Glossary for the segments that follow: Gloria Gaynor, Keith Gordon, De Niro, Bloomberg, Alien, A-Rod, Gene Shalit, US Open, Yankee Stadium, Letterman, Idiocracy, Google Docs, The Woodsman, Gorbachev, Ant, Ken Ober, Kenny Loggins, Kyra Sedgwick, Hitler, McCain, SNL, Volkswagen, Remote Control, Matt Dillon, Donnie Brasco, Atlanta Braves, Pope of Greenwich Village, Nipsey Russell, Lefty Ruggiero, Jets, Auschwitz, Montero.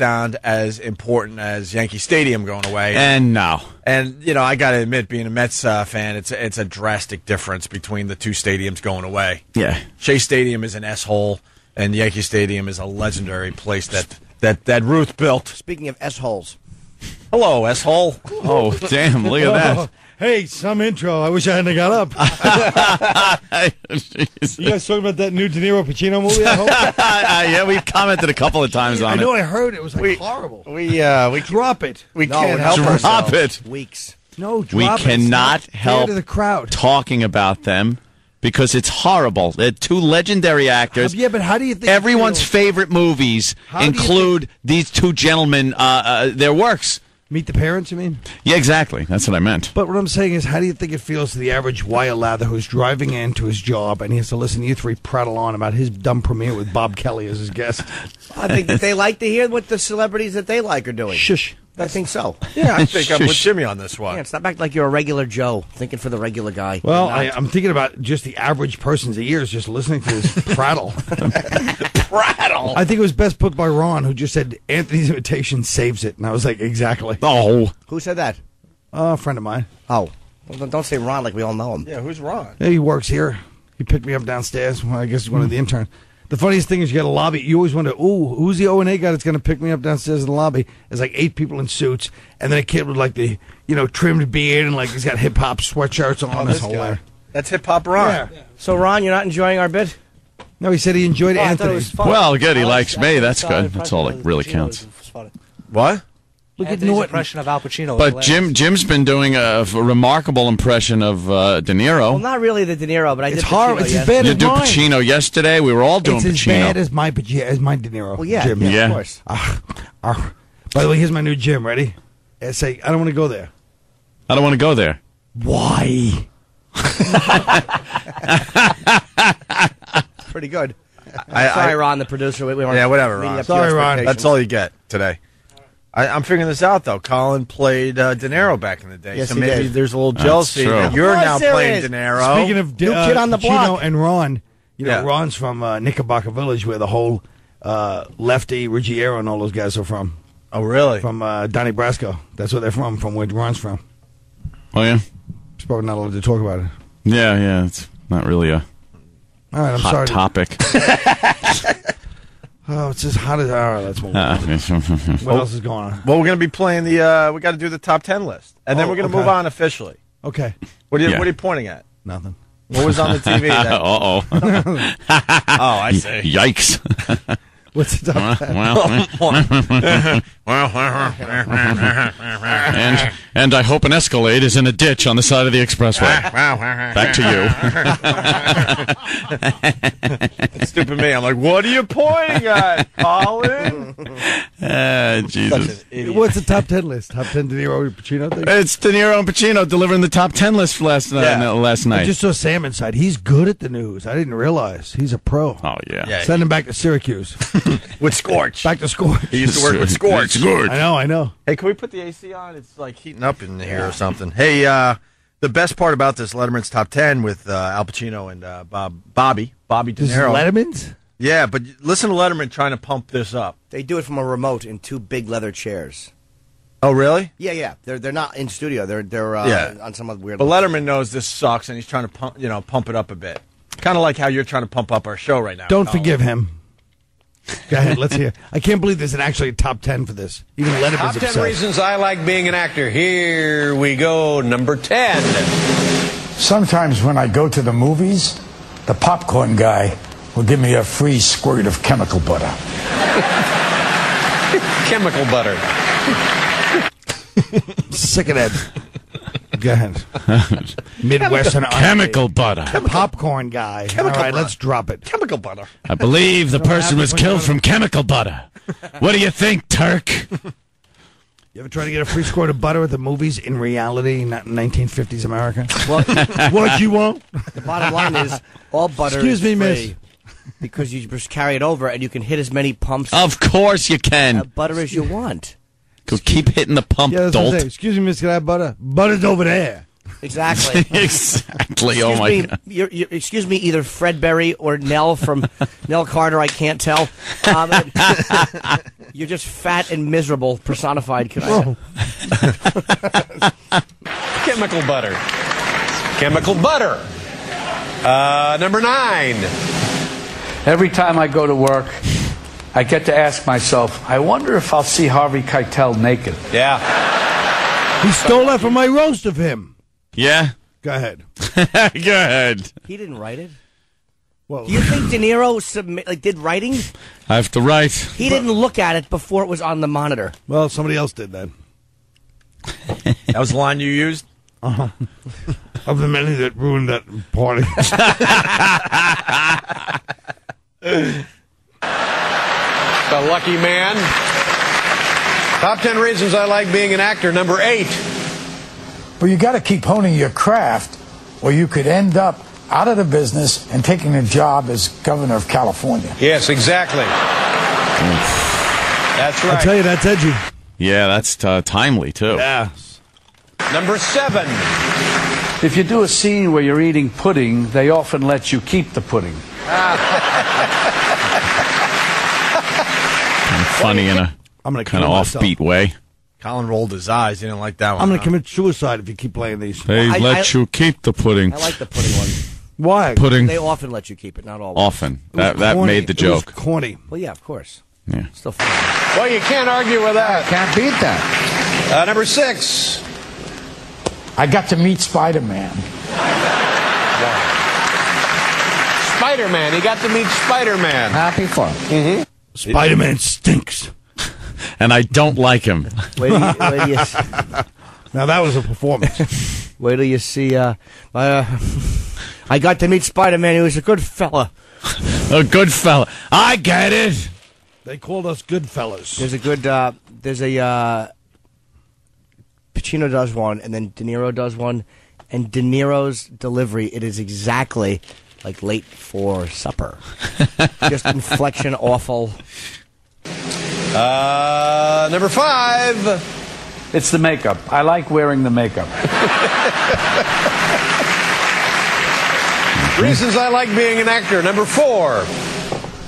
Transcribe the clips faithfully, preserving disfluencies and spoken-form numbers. sound as important as Yankee Stadium going away. And no. And, you know, I got to admit, being a Mets uh, fan, it's a, it's a drastic difference between the two stadiums going away. Yeah. Shea Stadium is an S-hole, and Yankee Stadium is a legendary place that, that, that Ruth built. Speaking of S-holes. Hello, S-hole. Oh, damn, look at that. Hey, some intro. I wish I hadn't got up. You guys talking about that new De Niro Pacino movie, I hope? uh, yeah, we've commented a couple of times on it. I know it. I heard it was like we, horrible. We, uh, we Drop it. We no, can't help drop ourselves. It. Weeks. No, drop we it. We cannot help the crowd. Talking about them because it's horrible. They're two legendary actors. Yeah, but how do you think everyone's favorite movies how include these two gentlemen, uh, uh, their works? Meet the Parents, you mean? Yeah, exactly. That's what I meant. But what I'm saying is, how do you think it feels to the average wire lather who's driving into his job and he has to listen to you three prattle on about his dumb premiere with Bob Kelly as his guest? I think that they like to hear what the celebrities that they like are doing. Shush. I think so. Yeah, I think I'm with Jimmy on this one. Yeah, stop acting like you're a regular Joe, thinking for the regular guy. Well, I, I'm thinking about just the average person's ears just listening to this prattle. Prattle! I think it was best put by Ron, who just said, Anthony's imitation saves it. And I was like, exactly. Oh. Who said that? Uh, a friend of mine. Oh. Well, don't say Ron like we all know him. Yeah, who's Ron? Yeah, he works here. He picked me up downstairs. Well, I guess he's one of the interns. The funniest thing is you got a lobby. You always wonder, ooh, who's the O and A guy that's going to pick me up downstairs in the lobby? There's like eight people in suits, and then a kid with like the, you know, trimmed beard, and like he's got hip-hop sweatshirts on. Oh, this whole guy. That's hip-hop Ron. Yeah. So, Ron, you're not enjoying our bit? No, he said he enjoyed oh, Anthony's. Well, good. He likes me. That's good. That's all that really counts. What? Look at Norton's impression of Al Pacino. But Jim, Jim's been doing a, a remarkable impression of uh, De Niro. Well, not really the De Niro, but I it's did Pacino it's yesterday. It's as bad as You did Pacino yesterday. We were all doing it's Pacino. It's as bad as my, as my De Niro. Well, yeah, Jim. yeah, yeah. Of course. Uh, uh, by the way, here's my new Jim. Ready? I say, I don't want to go there. I don't want to go there. Why? Pretty good. I, I, Sorry, Ron, the producer. We weren't yeah, whatever, Ron. Sorry, Ron. That's all you get today. I, I'm figuring this out, though. Colin played uh, De Niro back in the day, yes, so maybe did. There's a little jealousy that you're now playing De Niro. Speaking of De, uh, kid on the block. Pacino and Ron, you know, yeah. Ron's from uh, Knickerbocker Village, where the whole uh, Lefty, Ruggiero, and all those guys are from. Oh, really? From uh, Donnie Brasco. That's where they're from, from where Ron's from. Oh, yeah? He's probably not allowed to talk about it. Yeah, yeah, it's not really a all right, I'm hot sorry topic. To oh, it's as hot as hour. That's what. Uh, what else is going on? Well, we're going to be playing the. Uh, we got to do the top ten list, and oh, then we're going to okay. move on officially. Okay. What are you? Yeah. What are you pointing at? Nothing. What was on the T V? That uh oh. oh, I see. Yikes. What's the top ten? and and I hope an Escalade is in a ditch on the side of the expressway. Back to you. Stupid me. I'm like, what are you pointing at, Colin? Uh, Jesus. What's the top ten list? Top ten De Niro and Pacino thing? It's De Niro and Pacino delivering the top ten list for last night. Yeah. Uh, last night. I just saw Sam inside. He's good at the news. I didn't realize he's a pro. Oh yeah. yeah Send him back to Syracuse. With Scorch. Back to Scorch. He used to work with Scorch. Scorch. I know, I know. Hey, can we put the A C on? It's like heating up in here or something. Hey, uh, the best part about this Letterman's Top ten with uh, Al Pacino and uh, Bob, Bobby, Bobby De Niro. This is Letterman's? Yeah, but listen to Letterman trying to pump this up. They do it from a remote in two big leather chairs. Oh, really? Yeah, yeah. They're they're not in studio. They're they're uh, yeah. on some weird. But Letterman thing. knows this sucks, and he's trying to pump you know pump it up a bit. Kind of like how you're trying to pump up our show right now. Don't Colin. forgive him. Go ahead, let's hear. I can't believe there's an actually a top ten for this. Even Letterman's upset. Top ten reasons I like being an actor. Here we go, number ten. Sometimes when I go to the movies, the popcorn guy will give me a free squirt of chemical butter. Chemical butter. Sick of that. Go ahead. Midwestern chemical R V. Butter. The popcorn guy. Chemical All right, butter. Let's drop it. Chemical butter. I believe the person was killed from chemical butter. What do you think, Turk? You ever try to get a free squirt of butter at the movies in reality, not in nineteen fifties America? Well, what you want? The bottom line is all butter Excuse is me, free. Miss. Because you just carry it over and you can hit as many pumps. Of course you can. Uh, butter as you want. Keep hitting the pump, yeah, dolt. Excuse me, miss, can I have butter? Butter's over there. Exactly. Exactly. Excuse oh my me, God. You're, you're, excuse me, either Fred Berry or Nell from Nell Carter. I can't tell. Um, you're just fat and miserable personified. Can I Chemical butter. Chemical butter. Uh, number nine. Every time I go to work, I get to ask myself, I wonder if I'll see Harvey Keitel naked. Yeah. He stole that from my roast of him. Yeah? Go ahead. Go ahead. He didn't write it. Well, do you think De Niro submit, like, did writing? I have to write. He but, didn't look at it before it was on the monitor. Well, somebody else did that. That was the line you used? Uh-huh. Of the many that ruined that party. The lucky man. Top ten reasons I like being an actor. Number eight. But you got to keep honing your craft, or you could end up out of the business and taking a job as governor of California. Yes, exactly. That's right. I tell you, that's edgy. Yeah, that's uh, timely too. Yeah. Number seven. If you do a scene where you're eating pudding, they often let you keep the pudding. Funny in a I'm gonna kind of offbeat way. Colin rolled his eyes. He didn't like that one. I'm going to commit suicide if you keep playing these. They I, let I, you keep the pudding. I like the pudding one. Why? Pudding. They often let you keep it, not always. Often. That, that made the joke. It was corny. Well, yeah, of course. Yeah. Still funny. Well, you can't argue with that. I can't beat that. Uh, number six. I got to meet Spider-Man. Yeah. Spider-Man. He got to meet Spider-Man. Happy for him. Mm-hmm. Spider-Man stinks. And I don't like him. Wait till you, wait till you see. Now that was a performance. Wait till you see. Uh, uh, I got to meet Spider-Man. He was a good fella. A good fella. I get it. They called us good fellas. There's a good. Uh, there's a. Uh, Pacino does one, and then De Niro does one, and De Niro's delivery. It is exactly like late for supper. Just inflection awful. Uh, number five. It's the makeup. I like wearing the makeup. Reasons I like being an actor. Number four.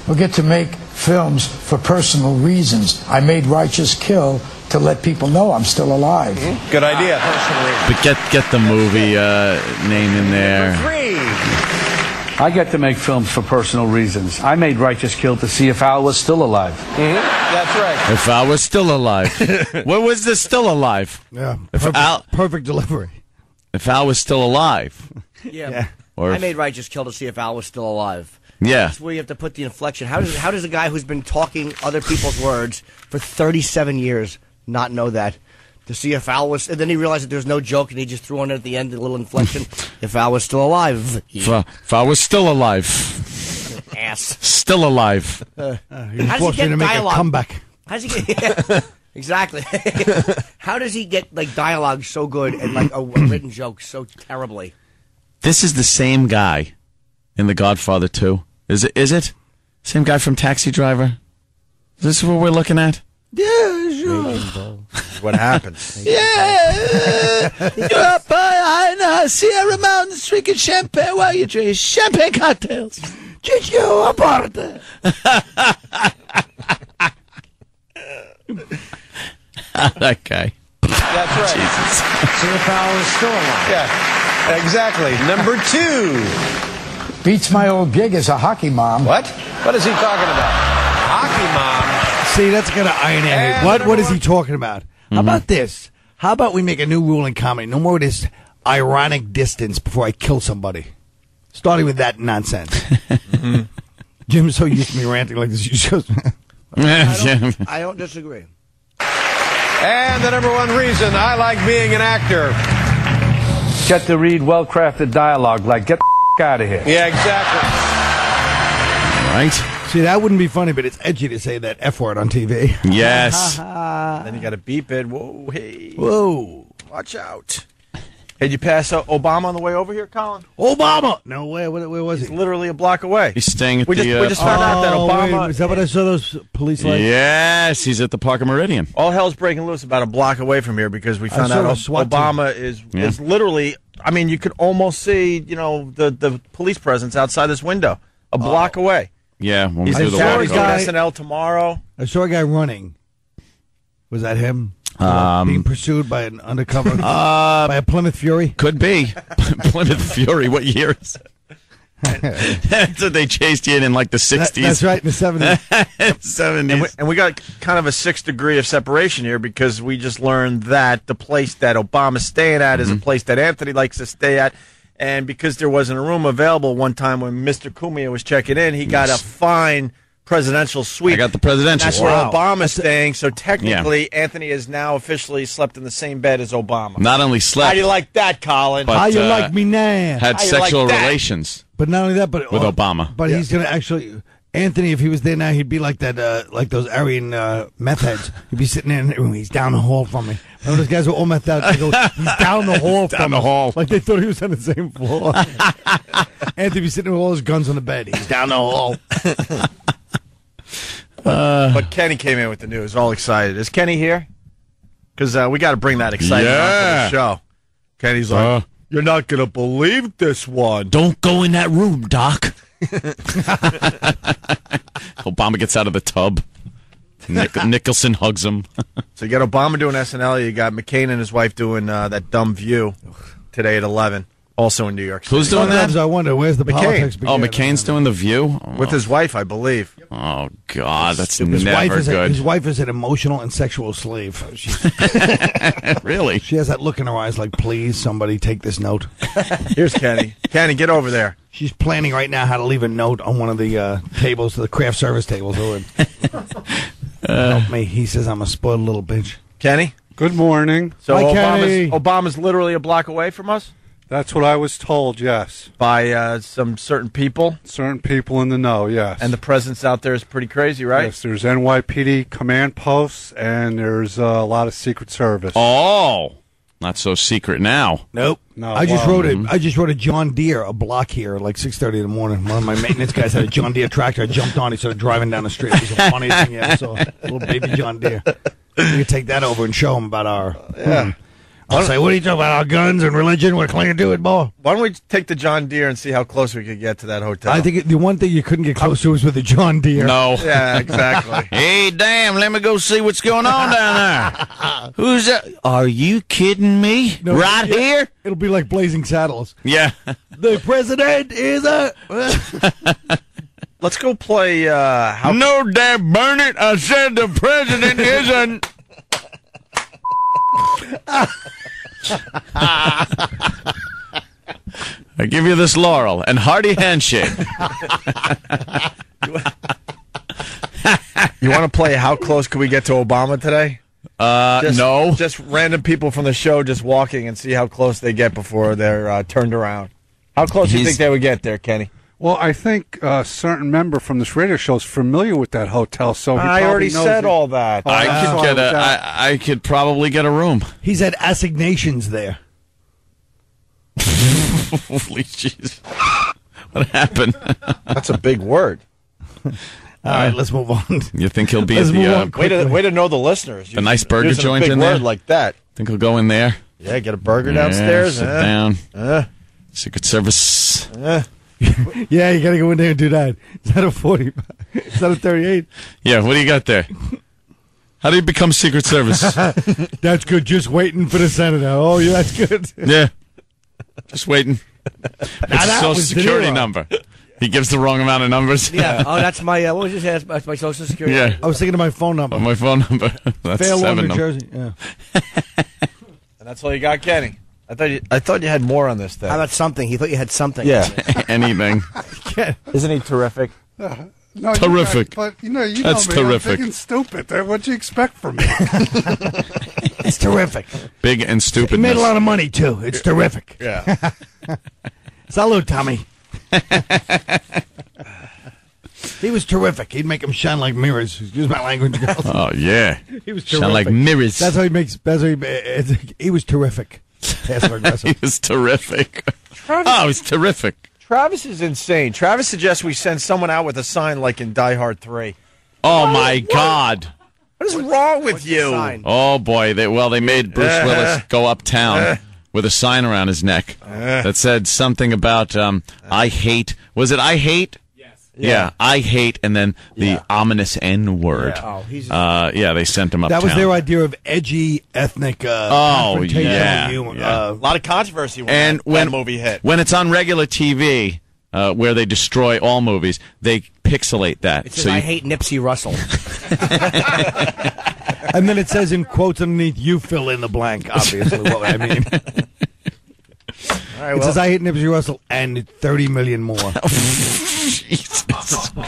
We get to make films for personal reasons. I made Righteous Kill to let people know I'm still alive. Mm-hmm. Good idea. Ah, but get get the movie uh, name in there. Number three. I get to make films for personal reasons. I made Righteous Kill to see if Al was still alive. Mm-hmm. That's right. If I was still alive. Where was this still alive? Yeah. If perfect, Al, perfect delivery. If Al was still alive. Yeah. Yeah. Or I if, made Righteous Kill to see if Al was still alive. Yeah. That's where you have to put the inflection. How does how does a guy who's been talking other people's words for thirty-seven years not know that? To see if Al was... And then he realized that there's no joke, and he just threw on it at the end, a little inflection. If Al was still alive. He, if, uh, if I was still alive. Ass. Still alive. Uh, uh, he was how does he get to make dialogue? A comeback. How does he get? Yeah, exactly. How does he get like dialogue so good and like a, a written joke so terribly? This is the same guy in The Godfather two. Is it? Is it? Same guy from Taxi Driver. Is this what we're looking at? Yeah, sure. What happens? Yeah. You're up behind a Sierra Mountain drinking champagne while you drink champagne cocktails. Chicho aparte. That guy. That's right. Jesus. See if Al is still alive. Yeah, exactly. Number two. Beats my old gig as a hockey mom. What? What is he talking about? Hockey mom. See, that's going to iron out. What? What is he talking about? Mm-hmm. How about this? How about we make a new rule in comedy? No more of this ironic distance before I kill somebody. Starting with that nonsense. Mm-hmm. Jim's so used to me ranting like this. You just, I, don't, I don't disagree. And the number one reason I like being an actor. Get to read well-crafted dialogue, like, get the f*** out of here. Yeah, exactly. Right? See, that wouldn't be funny, but it's edgy to say that F word on T V. Yes. Then you got to beep it. Whoa, hey. Whoa. Watch out. Did you pass Obama on the way over here, Colin? Obama! No way. Where, where was He's he? He's literally a block away. He's staying at we the... Just, uh, we just found oh, out that Obama... Wait, was that what I saw those police lights? Yes, he's at the Parker Meridian. All hell's breaking loose about a block away from here because we found out Obama is, yeah. is literally I mean, you could almost see, you know, the, the police presence outside this window, a block oh. away. Yeah. When we do the walk guy, S N L tomorrow. I saw a guy running. Was that him? Um, being pursued by an undercover, uh, by a Plymouth Fury? Could be. Plymouth Fury, what year is it? So they chased you in in like the sixties. That, that's right, in the seventies. seventies. And we, and we got kind of a sixth degree of separation here because we just learned that the place that Obama's staying at mm-hmm. is a place that Anthony likes to stay at. And because there wasn't a room available one time when Mister Cumia was checking in, he got yes. a fine presidential suite. I got the presidential. That's wow. where Obama's staying. So technically, yeah. Anthony has now officially slept in the same bed as Obama. Not only slept. How do you like that, Colin? But, How you uh, like me now? Had sexual like relations. But not only that, but with oh, Obama. But yeah. he's going to actually, Anthony, if he was there now, he'd be like that, uh, like those Aryan uh, meth heads. He'd be sitting there, and he's down the hall from me. Remember those guys were all meth heads? He's down the hall down from the hall. Like they thought he was on the same floor. Anthony be sitting there with all his guns on the bed. He's down the hall. Uh, but Kenny came in with the news, all excited. Is Kenny here? Because uh, we got to bring that excitement yeah. onto the show. Kenny's like, uh, you're not going to believe this one. Don't go in that room, Doc. Obama gets out of the tub. Nich- Nicholson hugs him. So you got Obama doing S N L. You got McCain and his wife doing uh, that dumb view today at eleven. Also in New York City. Who's doing Sometimes that? I wonder, where's the McCain. Politics began? Oh, McCain's doing The View? Oh. With his wife, I believe. Oh, God, that's never his wife is good. A, his wife is an emotional and sexual slave. She's, really? She has that look in her eyes like, please, somebody take this note. Here's Kenny. Kenny, get over there. She's planning right now how to leave a note on one of the uh, tables, the craft service tables. uh, Help me. He says I'm a spoiled little bitch. Kenny? Good morning. So Hi, Obama's, Obama's literally a block away from us? That's what I was told, yes. By uh, some certain people? Certain people in the know, yes. And the presence out there is pretty crazy, right? Yes, there's N Y P D command posts, and there's uh, a lot of Secret Service. Oh, not so secret now. Nope. No, I just well, wrote mm-hmm. a, I just wrote a John Deere, a block here, like six thirty in the morning. One of my maintenance guys had a John Deere tractor. I jumped on. He started driving down the street. It was the funniest thing you ever saw. Little baby John Deere. We could take that over and show him about our... Uh, yeah. Hmm. I'll say, what are you talking about? Our guns and religion? We're clean to do it more. Why don't we take the John Deere and see how close we could get to that hotel? I think it, the one thing you couldn't get close to was with the John Deere. No. Yeah, exactly. Hey, damn, let me go see what's going on down there. Who's that? Are you kidding me? No, right yeah. here? It'll be like Blazing Saddles. Yeah. The president is a... Let's go play... Uh, how... No, damn, burn it. I said the president isn't... I give you this laurel and hearty handshake. You want to play How Close Can We Get to Obama today? Uh, just, no. Just random people from the show just walking and see how close they get before they're uh, turned around. How close He's... do you think they would get there, Kenny? Well, I think a certain member from this radio show is familiar with that hotel, so he I probably already knows said it. all that. Oh, I could get a, I, I could probably get a room. He's had assignations there. Holy jeez! What happened? That's a big word. All right, let's move on. You think he'll be at the uh, way to way to know the listeners? The using, nice burger joint a big in word there, like that. Think he'll go in there? Yeah, get a burger yeah, downstairs. Sit uh, down. Uh, Secret Service. Uh, Yeah, you gotta go in there and do that. Is that a forty? Is that a thirty-eight? Yeah, what do you got there? How do you become Secret Service? That's good. Just waiting for the senator. Oh, yeah, that's good. Yeah, just waiting. It's a social security number. He gives the wrong amount of numbers. Yeah. Oh, that's my. Uh, what was this? That's my social security. Yeah. I was thinking of my phone number. Oh, my phone number. That's Fair seven. One, New Jersey. Yeah. And that's all you got, Kenny. I thought you, I thought you had more on this thing. How about something? He thought you had something. Yeah, anything. Isn't he terrific? Uh, no, terrific. Not, but you know, you That's know me. terrific. I'm big and stupid. What do you expect from me? It's terrific. Big and stupid. He made a lot of money too. It's terrific. Yeah. Salud, Tommy. He was terrific. He'd make them shine like mirrors. Excuse my language, girls. Oh yeah. He was terrific. Shine like mirrors. That's how he makes. That's how he. Uh, he was terrific. He was terrific. Travis, oh, he's terrific. Travis is insane. Travis suggests we send someone out with a sign like in Die Hard three. Oh, what? my what? God. What is wrong with What's you? Oh, boy. They, well, they made Bruce uh, Willis go uptown. Uh, with a sign around his neck uh. that said something about um, I hate. Was it I hate? Yes. Yeah, yeah I hate, and then the yeah. ominous N word. Yeah. Oh, he's. Uh, yeah, they sent him up. That was their idea of edgy ethnic. Uh, oh yeah, you, yeah. Uh, a lot of controversy when and that, when that movie hit. When it's on regular T V. Uh, where they destroy all movies, they pixelate that. It says, so you... I hate Nipsey Russell. And then it says in quotes underneath, you fill in the blank, obviously, what I mean. All right, well. It says, I hate Nipsey Russell and thirty million more. Jesus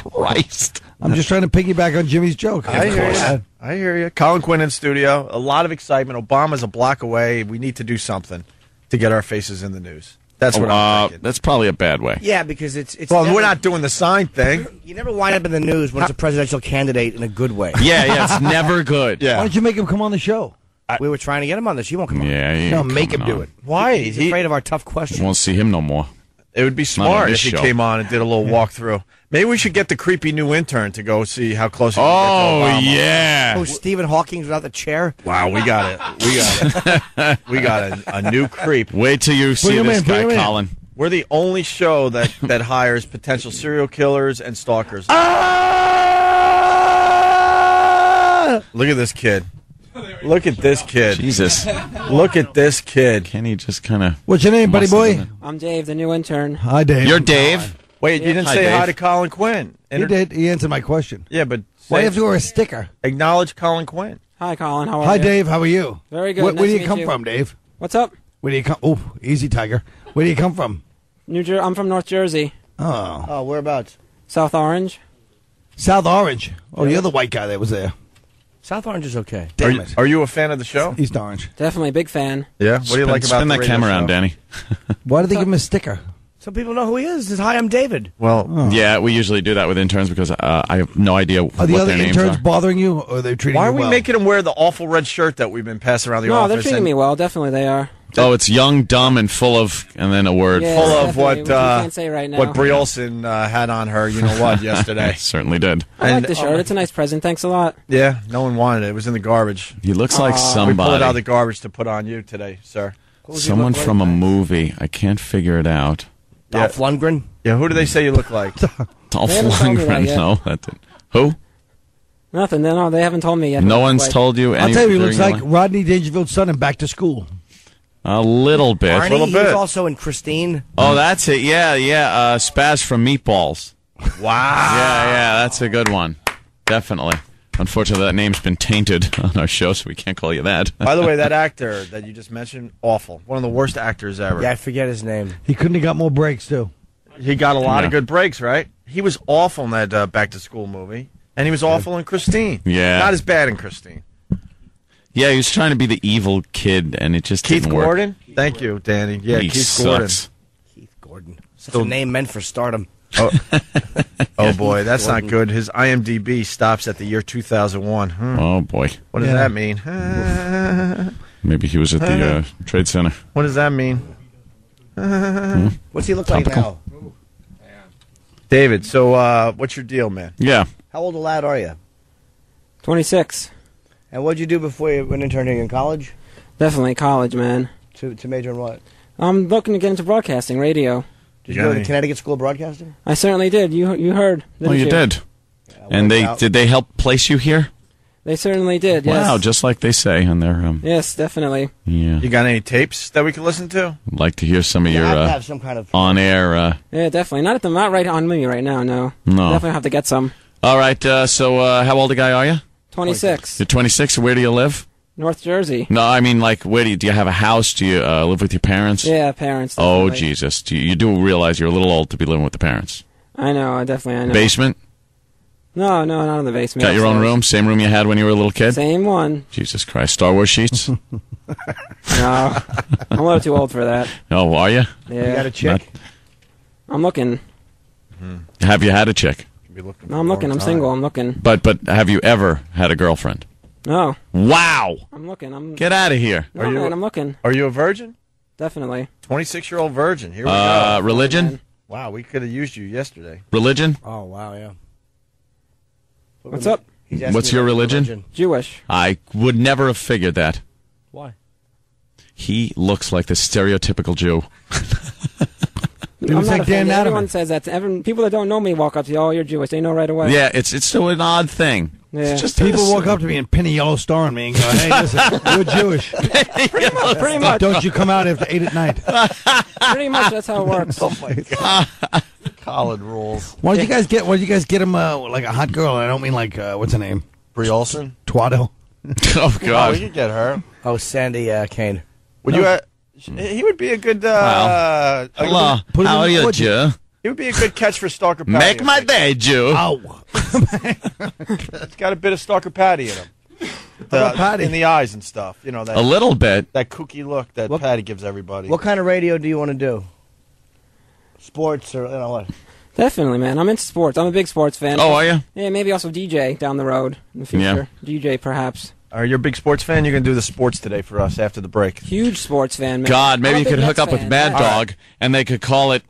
Christ. I'm just trying to piggyback on Jimmy's joke. I hear you. I hear you. Colin Quinn in studio. A lot of excitement. Obama's a block away. We need to do something to get our faces in the news. That's what oh, I'm thinking. Uh, that's probably a bad way. Yeah, because it's... it's well, never, we're not doing the sign thing. You never wind up in the news when it's a presidential candidate in a good way. Yeah, yeah, it's never good. Yeah. Why don't you make him come on the show? I, we were trying to get him on this. He won't come on. Yeah, no, make him on. do it. Why? He's he, afraid of our tough questions. Won't see him no more. It would be smart if he show. came on and did a little yeah. walkthrough. Maybe we should get the creepy new intern to go see how close. Oh to yeah! Oh, Stephen Hawking's without the chair. Wow, we got it. We got it. We got a, a new creep. Wait till you see this in, guy, Colin. In. We're the only show that that hires potential serial killers and stalkers. Ah! Look at this kid. Look at this kid. Jesus. Look at this kid. Kenny just kind of... What's your name, buddy boy? I'm Dave, the new intern. Hi, Dave. You're Dave? Wait, yeah. you didn't hi, say Dave. hi to Colin Quinn. Inter he did. He answered my question. Yeah, but... Why do you have to wear a sticker? Acknowledge Colin Quinn. Hi, Colin. How are hi, you? Hi, Dave. How are you? Very good. Where, nice where do you come you. from, Dave? What's up? Where do you come... Oh, easy, Tiger. Where do you come from? New Jer I'm from North Jersey. Oh. Oh, whereabouts? South Orange. South Orange? Oh, yeah. You're the white guy that was there. South Orange is okay. Damn are, you, it. are you a fan of the show? East Orange. Definitely a big fan. Yeah? What do you spin, like about spin the that camera around, Danny. Why do they so, give him a sticker? So people know who he is. It's, hi, I'm David. Well, oh. yeah, we usually do that with interns because uh, I have no idea are what the other their names are. Are the interns bothering you, or are they treating Why you Why are we well? making them wear the awful red shirt that we've been passing around the no, office? No, they're treating me well. Definitely they are. Oh, it's young, dumb, and full of, and then a word. Yeah, full of what uh, right what Brie Olson uh, had on her, you know what, yesterday. Certainly did. I and, like the shirt. Oh, it's a nice present. Thanks a lot. Yeah, no one wanted it. It was in the garbage. He looks Aww. like somebody. We pulled out of the garbage to put on you today, sir. Someone like? from a movie. I can't figure it out. Dolph yeah. Lundgren? Yeah, who do they say you look like? Dolph Lundgren, that no. That didn't. Who? Nothing. No, they haven't told me yet. No one's like. told you anything. I'll tell you, he looks like Rodney Dangerfield's son in Back to School. A little bit. Arnie, a little bit. He's also in Christine. Oh, that's it. Yeah, yeah. Uh, Spaz from Meatballs. Wow. Yeah, yeah. That's a good one. Definitely. Unfortunately, that name's been tainted on our show, so we can't call you that. By the way, that actor that you just mentioned, awful. One of the worst actors ever. Yeah, I forget his name. He couldn't have got more breaks, too. He got a lot yeah. of good breaks, right? He was awful in that uh, Back to School movie, and he was awful in Christine. Yeah. Not as bad in Christine. Yeah, he was trying to be the evil kid, and it just Keith didn't work. Gordon? Keith Thank Gordon. you, Danny. Yeah, he Keith sucks. Gordon. Keith Gordon. Such Still... a name meant for stardom. Oh, oh boy, that's Gordon. not good. His I M D B stops at the year two thousand one. Hmm. Oh, boy. What does yeah. that mean? Maybe he was at the uh, Trade Center. What does that mean? Hmm? What's he look Topical? like now? David, so uh, what's your deal, man? Yeah. How old a lad are you? twenty-six. And what'd you do before you went interning in college? Definitely college, man. To, to major in what? I'm looking to get into broadcasting, radio. Did you go to the Connecticut School of Broadcasting? I certainly did. You you heard, didn't you? Oh, you, you? did. Yeah, and they out. did they help place you here? They certainly did, yes. Wow, just like they say on their... Um, yes, definitely. Yeah. You got any tapes that we can listen to? I'd like to hear some of yeah, your uh, have some kind of on-air... Uh, yeah, definitely. Not at the not right on me right now, no. No. Definitely have to get some. All right, uh, so uh, how old a guy are you? twenty-six. You're twenty-six. Where do you live? North Jersey. No, I mean, like, where do you, do you have a house? Do you uh, live with your parents? Yeah, parents. Definitely. Oh, Jesus. Do you, you do realize you're a little old to be living with the parents. I know. I definitely, I know. Basement? No, no, not in the basement. Got your own room? Same room you had when you were a little kid? Same one. Jesus Christ. Star Wars sheets? No. I'm a little too old for that. Oh, are you? Yeah. You got a chick? Not... I'm looking. Mm-hmm. Have you had a chick? No, I'm looking. I'm time. single. I'm looking. But but have you ever had a girlfriend? No. Wow. I'm looking. I'm Get out of here. No, are you, man, I'm looking. Are you a virgin? Definitely. twenty-six-year-old virgin. Here we uh, go. Religion? Man. Wow, we could have used you yesterday. Religion? Oh, wow, yeah. What What's up? What's your religion? religion? Jewish. I would never have figured that. Why? He looks like the stereotypical Jew. It was I'm like Dan Adam. Everyone says that. Everyone, people that don't know me walk up to you, oh, you're Jewish. They know right away. Yeah, it's it's still an odd thing. Yeah. It's just people this. walk up to me and pin a yellow star on me and go, hey, listen, you're Jewish. pretty much, pretty much. Don't you come out after eight at night. Pretty much that's how it works. Oh, my God. Collard rules. Why did you guys get, why did you guys get him uh, like a hot girl? I don't mean like, uh, what's her name? Brie Olson? Twado. Oh, God. Oh, we could get her. Oh, Sandy uh, Kane. Would no. you... Uh, He would be a good. Uh, well, hello. Put How are you, Jew? He would be a good catch for Stalker Patty. Make my day, Jew. Oh. It's got a bit of Stalker Patty in him. The, Patty? In the eyes and stuff. You know that. A little bit. That kooky look that what, Patty gives everybody. What kind of radio do you want to do? Sports or, you know what? Definitely, man. I'm into sports. I'm a big sports fan. Oh, are you? Yeah, maybe also D J down the road in the future. Yeah. D J, perhaps. Are you a big sports fan? You're going to do the sports today for us after the break. Huge sports fan, man. God, maybe you could hook up with Mad Dog, and they could call it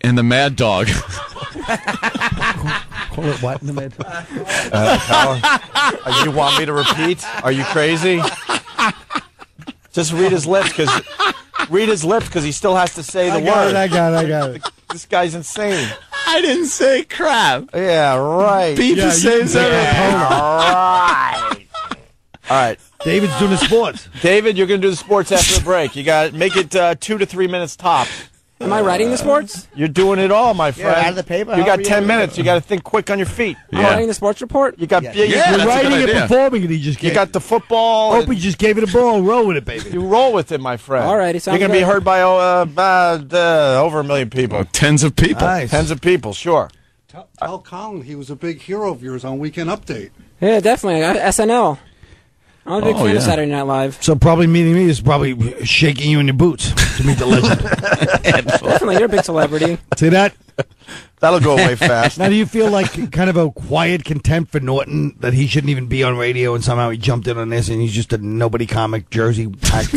in the Mad Dog. Call it what in the Mad Dog? Uh, uh, you want me to repeat? Are you crazy? Just read his lips, because read his lips, because he still has to say the word. I got it, I got it. This guy's insane. I didn't say crap. Yeah, right. Beat the same thing. All right. All right. David's doing the sports. David, you're going to do the sports after the break. You got to make it uh, two to three minutes top. Am I writing the sports? You're doing it all, my friend. Yeah, out of the paper. You got ten you minutes. You got to think quick on your feet. Yeah. I'm writing the sports report? You got, yeah. Yeah, yeah, you're writing and performing it. He just gave you got it. The football. Hope he just gave it a ball. Roll with it, baby. You roll with it, my friend. All right. You're going to be heard by uh, uh, over a million people. Oh, tens of people. Nice. Tens of people, sure. Tell, tell Colin he was a big hero of yours on Weekend Update. Yeah, definitely. I, S N L. I'm a big fan of Saturday Night Live. So probably meeting me is probably shaking you in your boots to meet the legend. Definitely, you're a big celebrity. See that? That'll go away fast. Now, do you feel like kind of a quiet contempt for Norton, that he shouldn't even be on radio and somehow he jumped in on this and he's just a nobody comic Jersey actor?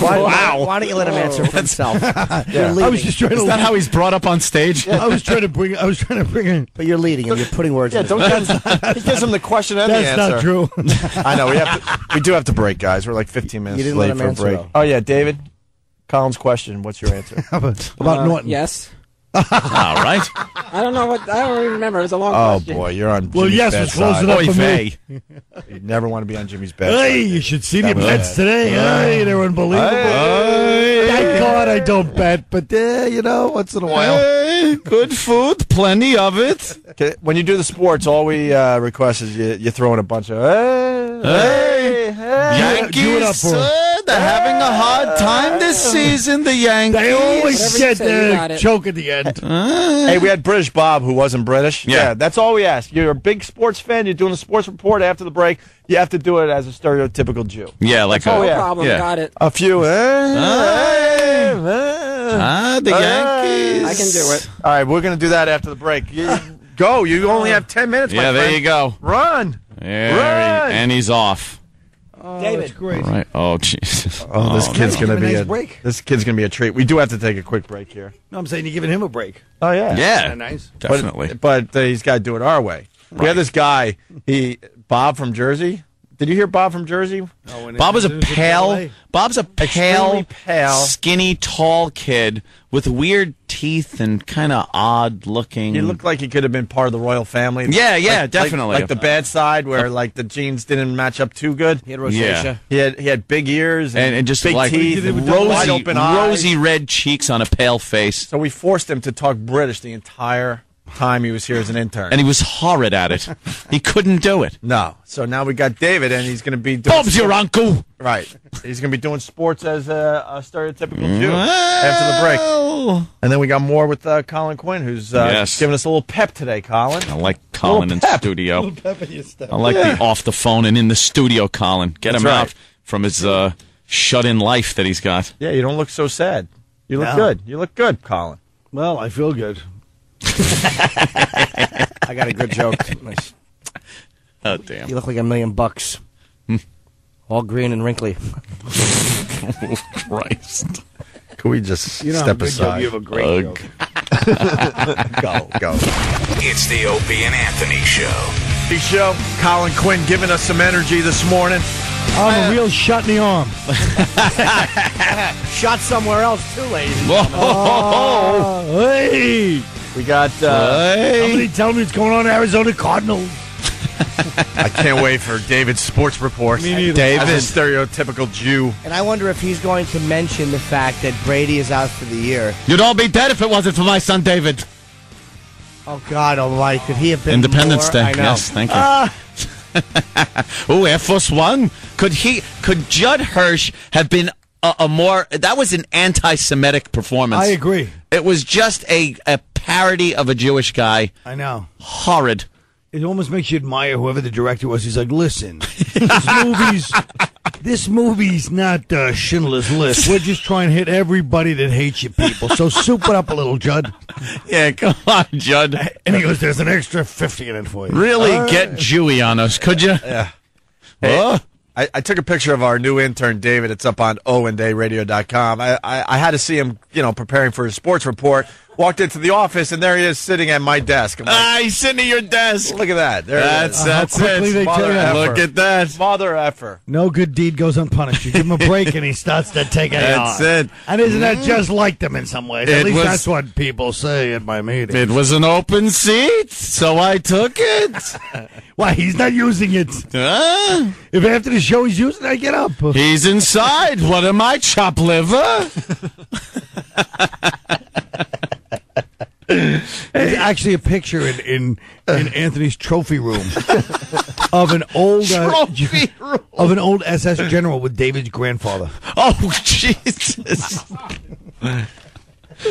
Why, wow. Why don't you let him answer for himself? Yeah. I was just trying to Is that how he's brought up on stage? Yeah. I was trying to bring I was trying to bring in. But you're leading him. You're putting words yeah, in. Don't guys, he gives him the question and that's the answer. That's not true. I know. We have to, we do have to break, guys. We're like fifteen minutes late for a break. Though. Oh, yeah. David, Colin's question. What's your answer? About uh, Norton. Yes. All right. I don't know what I don't even remember. It was a long oh, question. Oh boy, you're on. Jimmy's well, yes, was close enough for me. You never want to be on Jimmy's bed. Hey, you should see the bets today. Hey, they're unbelievable. Hey. Thank God I don't bet, but uh, you know, once in a while, hey, good food, plenty of it. Okay, when you do the sports, all we uh, request is you, you throw in a bunch of hey, hey, hey, hey. Yankees. They're having a hard time this season, the Yankees. They always get the choke at the end. Hey, we had British Bob, who wasn't British. Yeah. Yeah, that's all we ask. You're a big sports fan. You're doing a sports report after the break. You have to do it as a stereotypical Jew. Yeah, like that's a... No problem. Yeah. Got it. A few... Hey, hey, hey, ah, the Yankees. I can do it. All right, we're going to do that after the break. You go. You only have ten minutes, my yeah, friend. Yeah, there you go. Run. Yeah, Run. He, and he's off. Oh, David, great. Right. Oh, Jesus. Oh, this oh, kid's gonna be a, nice a this kid's gonna be a treat. We do have to take a quick break here. No, I'm saying you're giving him a break. Oh yeah, yeah, nice, definitely. But, but uh, he's got to do it our way. Right. We have this guy, he Bob from Jersey. Did you hear Bob from Jersey? No, Bob is a pale, Bob's a pale, pale, skinny, tall kid with weird teeth and kind of odd looking. He looked like he could have been part of the royal family. Yeah, yeah, like, definitely. Like, like the bad side where like the jeans didn't match up too good. He had rosacea. Yeah. He had he had big ears and, and, and just big like teeth, and rosy, wide open eyes. Rosy red cheeks on a pale face. So we forced him to talk British the entire time he was here as an intern, and he was horrid at it. He couldn't do it. No, so now we got David, and he's going to be doing Bob's your uncle, right? He's going to be doing sports as a, a stereotypical Jew after the break, and then we got more with uh, Colin Quinn, who's uh, yes. giving us a little pep today. Colin, I like Colin in studio. In I like yeah. the off the phone and in the studio, Colin. Get That's him right. out from his uh, shut-in life that he's got. Yeah, you don't look so sad. You look no. good. You look good, Colin. Well, I feel good. I got a good joke. Nice. Oh, damn. You look like a million bucks. Hmm. All green and wrinkly. Oh, Christ. Can we just you know step aside? You have a great Ugh. joke. Go, go. It's the Opie and Anthony Show. The show. Colin Quinn giving us some energy this morning. Oh, uh, a real shot in the arm. Shot somewhere else, too, ladies and gentlemen. Oh, oh, hey. We got... Uh, hey. Somebody tell me what's going on in Arizona Cardinals. I can't wait for David's sports report. Me neither. David, as a stereotypical Jew. And I wonder if he's going to mention the fact that Brady is out for the year. You'd all be dead if it wasn't for my son, David. Oh, God almighty. Could he have been Independence more? Day. I know. Yes, thank you. Uh, oh, Air Force One. Could he? Could Judd Hirsch have been a, a more? That was an anti-Semitic performance. I agree. It was just a, a parody of a Jewish guy. I know. Horrid. It almost makes you admire whoever the director was. He's like, listen, this movie's this movie's not uh, Schindler's List. We're just trying to hit everybody that hates you people. So soup it up a little, Judd. Yeah, come on, Judd. And he goes, "There's an extra fifty in it for you." Really uh, get Jewy on us, could you? Yeah. Hey, oh. I, I took a picture of our new intern, David. It's up on owen day radio dot com. I, I I had to see him, you know, preparing for his sports report. Walked into the office, and there he is sitting at my desk. I'm like, ah, he's sitting at your desk. Look at that. There that's that's uh, it. Mother effer. Look at that. Mother effer. No good deed goes unpunished. You give him a break, and he starts to take it that's on. That's it. And isn't that just like them in some ways? It at least was, that's what people say at my meetings. It was an open seat, so I took it. Why, he's not using it. Huh? If after the show he's using it, I get up. He's inside. What am I, chop liver? There's actually a picture in, in, in Anthony's trophy room of an old uh, trophy room. of an old S S general with David's grandfather. Oh, Jesus.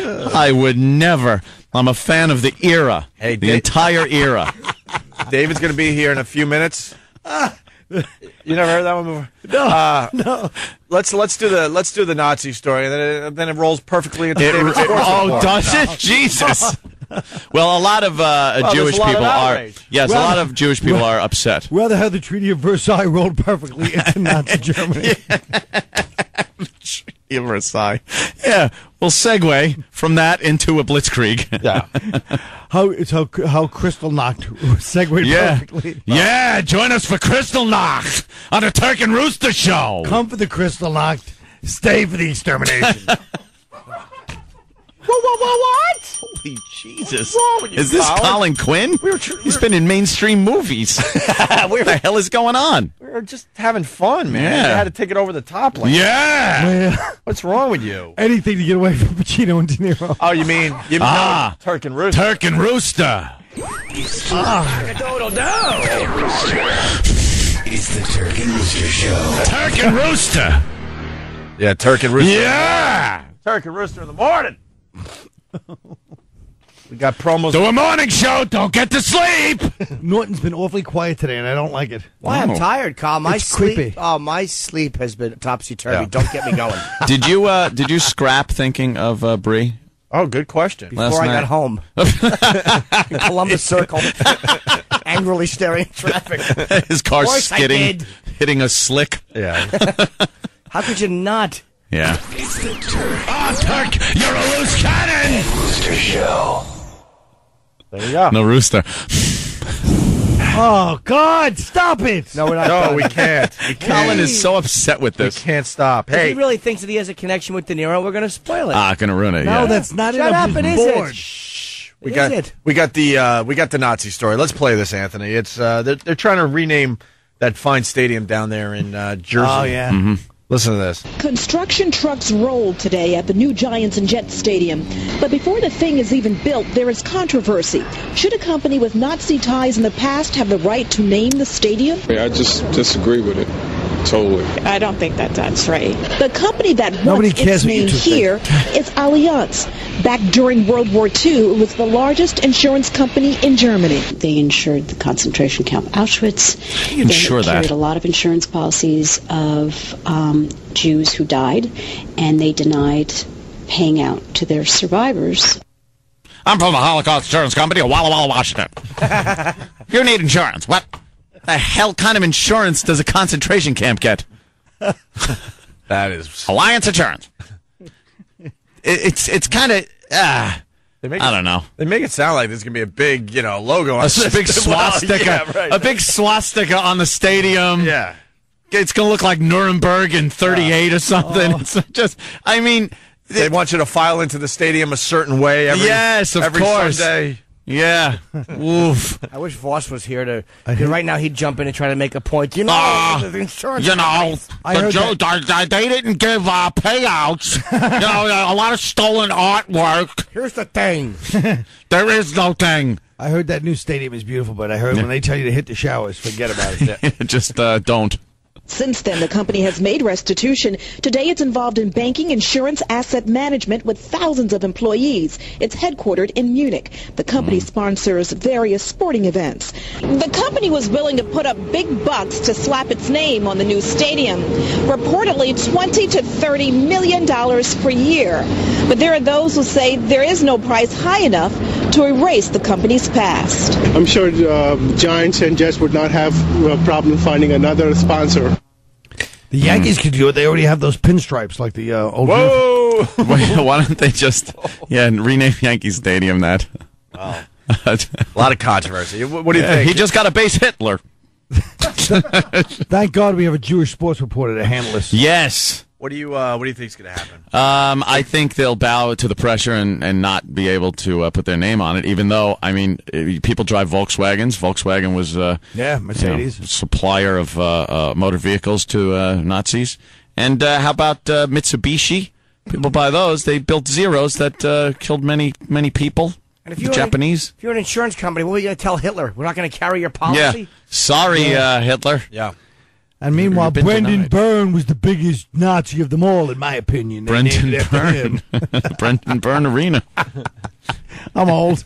I would never. I'm a fan of the era. Hey, the Dave, entire era. David's going to be here in a few minutes. Ah. You never heard that one before? No, uh, no. Let's let's do the let's do the Nazi story, and then it, then it rolls perfectly into it, David's it, oh, does it? No. Jesus. Well, a lot of uh, well, Jewish lot people of are yes, well, a lot of Jewish people well, are upset. Rather have the Treaty of Versailles rolled perfectly into Nazi Germany. Treaty of Versailles. Yeah, we'll segue from that into a blitzkrieg. Yeah. How it's how how Kristallnacht segued yeah. perfectly. Yeah, join us for Kristallnacht on the Turk and Rooster show. Come for the Kristallnacht, stay for the extermination. What? What? What? Holy Jesus! Is this Colin, Colin Quinn? We were He's been in mainstream movies. What the hell is going on? We were just having fun, man. Yeah. You had to take it over the top, like yeah. Well, what's wrong with you? Anything to get away from Pacino and De Niro. Oh, you mean you ah, know, Turk and Rooster? Turk and Rooster. It's ah. the Turk and Rooster show. Turk and Rooster. Yeah, Turk and Rooster. Yeah, Turk and Rooster in the morning. We got promos. Do a morning show. Don't get to sleep. Norton's been awfully quiet today, and I don't like it. Why? Well, I'm tired, Carl. My it's sleep. Creepy. Oh, my sleep has been topsy turvy. Yeah. Don't get me going. Did you? Uh, did you scrap thinking of uh, Bree? Oh, good question. Before Last I night. got home, in Columbus Circle, angrily staring at traffic. His car skidding, hitting a slick. Yeah. How could you not? Yeah. It's the Turk. Oh, Turk, you're a loose cannon! Rooster show. There you go. No rooster. Oh, God, stop it! No, we're not. No, we can't. we can't. Colin is so upset with this. We can't stop. Hey. If he really thinks that he has a connection with De Niro, we're going to spoil it. Ah, going to ruin it, No, yeah. that's not Shut up, it isn't. Shh. We it got, is it? We got the, uh, we got the Nazi story. Let's play this, Anthony. It's uh, they're, they're trying to rename that fine stadium down there in uh, Jersey. Oh, yeah. Mm-hmm. Listen to this. Construction trucks rolled today at the new Giants and Jets stadium. But before the thing is even built, there is controversy. Should a company with Nazi ties in the past have the right to name the stadium? I just disagree with it. Totally. I don't think that that's right. The company that wants its name here is Allianz. Back during World War Two, it was the largest insurance company in Germany. They insured the concentration camp Auschwitz. They insured that. They carried a lot of insurance policies of um, Jews who died, and they denied paying out to their survivors. I'm from the Holocaust Insurance Company of Walla Walla, Washington. You need insurance. What? The hell kind of insurance does a concentration camp get? That is Alliance Insurance. it, it's it's kind of uh, I don't know. They make it sound like there's gonna be a big you know logo, on a big swastika, yeah, right. a big swastika on the stadium. Yeah. it's going to look like Nuremberg in thirty-eight uh, or something. Oh. It's just, I mean... They want you to file into the stadium a certain way every, yes, of every course. Sunday. Yeah. Oof. I wish Voss was here to. Because right now he'd jump in and try to make a point. You know, uh, the insurance. You know, the Joe, that. they didn't give uh, payouts. You know, a lot of stolen artwork. Here's the thing. There is no thing. I heard that new stadium is beautiful, but I heard yeah. when they tell you to hit the showers, forget about it. Just uh, don't. Since then, the company has made restitution. Today, it's involved in banking, insurance, asset management with thousands of employees. It's headquartered in Munich. The company sponsors various sporting events. The company was willing to put up big bucks to slap its name on the new stadium, reportedly twenty to thirty million dollars per year. But there are those who say there is no price high enough to erase the company's past. I'm sure uh, Giants and Jets would not have a problem finding another sponsor. The Yankees mm. could do it. They already have those pinstripes like the uh, old... Whoa! Why don't they just yeah, rename Yankee Stadium that? Oh. A lot of controversy. What do you yeah, think? He just got a base Hitler. Thank God we have a Jewish sports reporter to handle this. Yes. What do you uh, What do you think is going to happen? Um, I think they'll bow to the pressure and, and not be able to uh, put their name on it. Even though, I mean, people drive Volkswagens. Volkswagen was uh, yeah Mercedes you know, supplier of uh, uh, motor vehicles to uh, Nazis. And uh, how about uh, Mitsubishi? People buy those. They built Zeros that uh, killed many many people. And if you're Japanese, an, if you're an insurance company, what are you going to tell Hitler? We're not going to carry your policy. Yeah. Sorry, yeah. Uh, Hitler. Yeah. And meanwhile, Brendan Byrne was the biggest Nazi of them all, in my opinion. They Brendan Byrne. Brendan Byrne Arena. I'm old.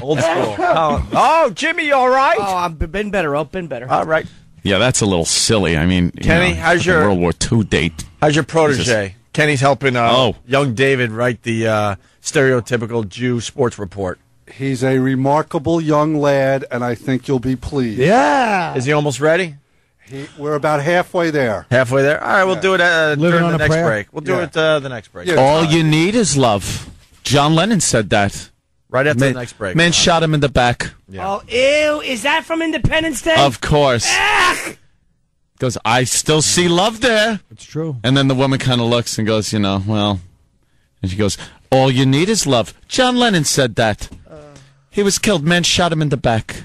Old school. Oh, oh, Jimmy, you all right? Oh, I've been better. I've been better. All right. Yeah, that's a little silly. I mean, Kenny, you know, how's your World War Two date? How's your protege? Just, Kenny's helping uh, oh. young David write the uh, stereotypical Jew sports report. He's a remarkable young lad, and I think you'll be pleased. Yeah. Is he almost ready? He, we're about halfway there. Halfway there? All right, we'll yeah. do it uh, during the next prayer? break. We'll do yeah. it uh, the next break. Yeah, all uh, you need is love. John Lennon said that. Right after man, the next break. Man uh, shot him in the back. Yeah. Oh, ew. Is that from Independence Day? Of course. Because I still see love there. It's true. And then the woman kind of looks and goes, you know, well. And she goes, all you need is love. John Lennon said that. Uh, he was killed. Man shot him in the back.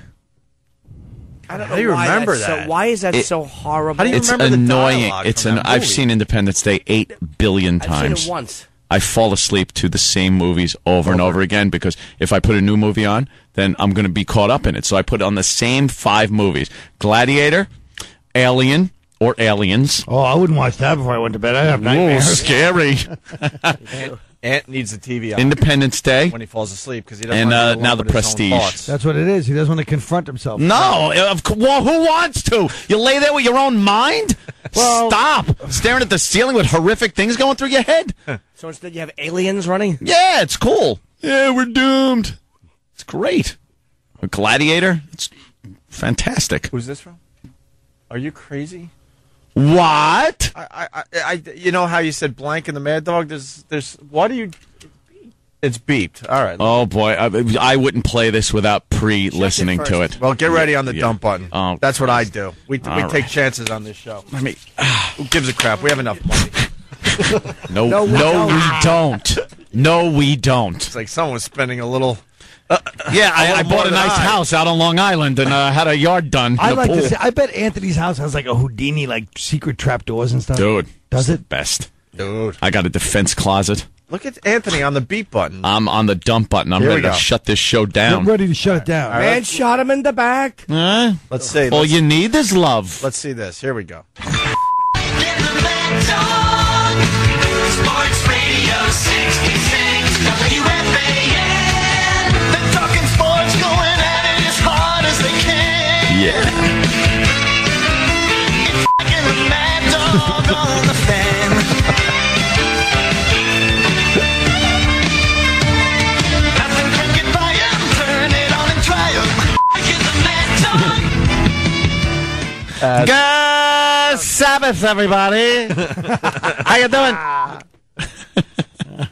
I don't know how do you why remember that? So, why is that it, so horrible? How do you it's remember annoying. The it's an, I've seen Independence Day eight billion times. I've seen it once. I fall asleep to the same movies over, over and over again because if I put a new movie on, then I'm going to be caught up in it. So I put on the same five movies: Gladiator, Alien, or Aliens. Oh, I wouldn't watch that before I went to bed. I have nightmares. Ooh, scary. Ant needs the T V on. Independence Day. When he falls asleep because he doesn't want to And uh, now the Prestige. That's what it is. He doesn't want to confront himself. No. Of, well, who wants to? You lay there with your own mind? Well, stop. Staring at the ceiling with horrific things going through your head. So instead you have aliens running? Yeah, it's cool. Yeah, we're doomed. It's great. A Gladiator. It's fantastic. Who's this from? Are you crazy? What? I, I, I, you know how you said blank in the Mad Dog? There's, there's, what do you, it's beeped. All right. Oh, boy. I, I wouldn't play this without pre-listening to it. Well, get ready on the yeah. dump button. Oh, that's what I do. We, we right. take chances on this show. I mean, who gives a crap? We have enough money. no, no, we, no don't. we don't. No, we don't. It's like someone's spending a little... Uh, yeah, I, I bought a nice I. house out on Long Island and uh, had a yard done. I like pool. to say, I bet Anthony's house has like a Houdini, like secret trap doors and stuff. Dude, does it best? Dude, I got a defense closet. Look at Anthony on the beat button. I'm on the dump button. I'm Here ready to shut this show down. I'm ready to shut it down. Right. Man shot him in the back. Uh, let's see. All let's you see. need is love. Let's see this. Here we go. Sports Radio sixty-six W F A N. Yeah. It's like in the Mad Dog on the fan. Nothing can get by him. Turn it on and try him. Like in the Mad Dog. Uh, Good Sabbath, everybody. How you doing?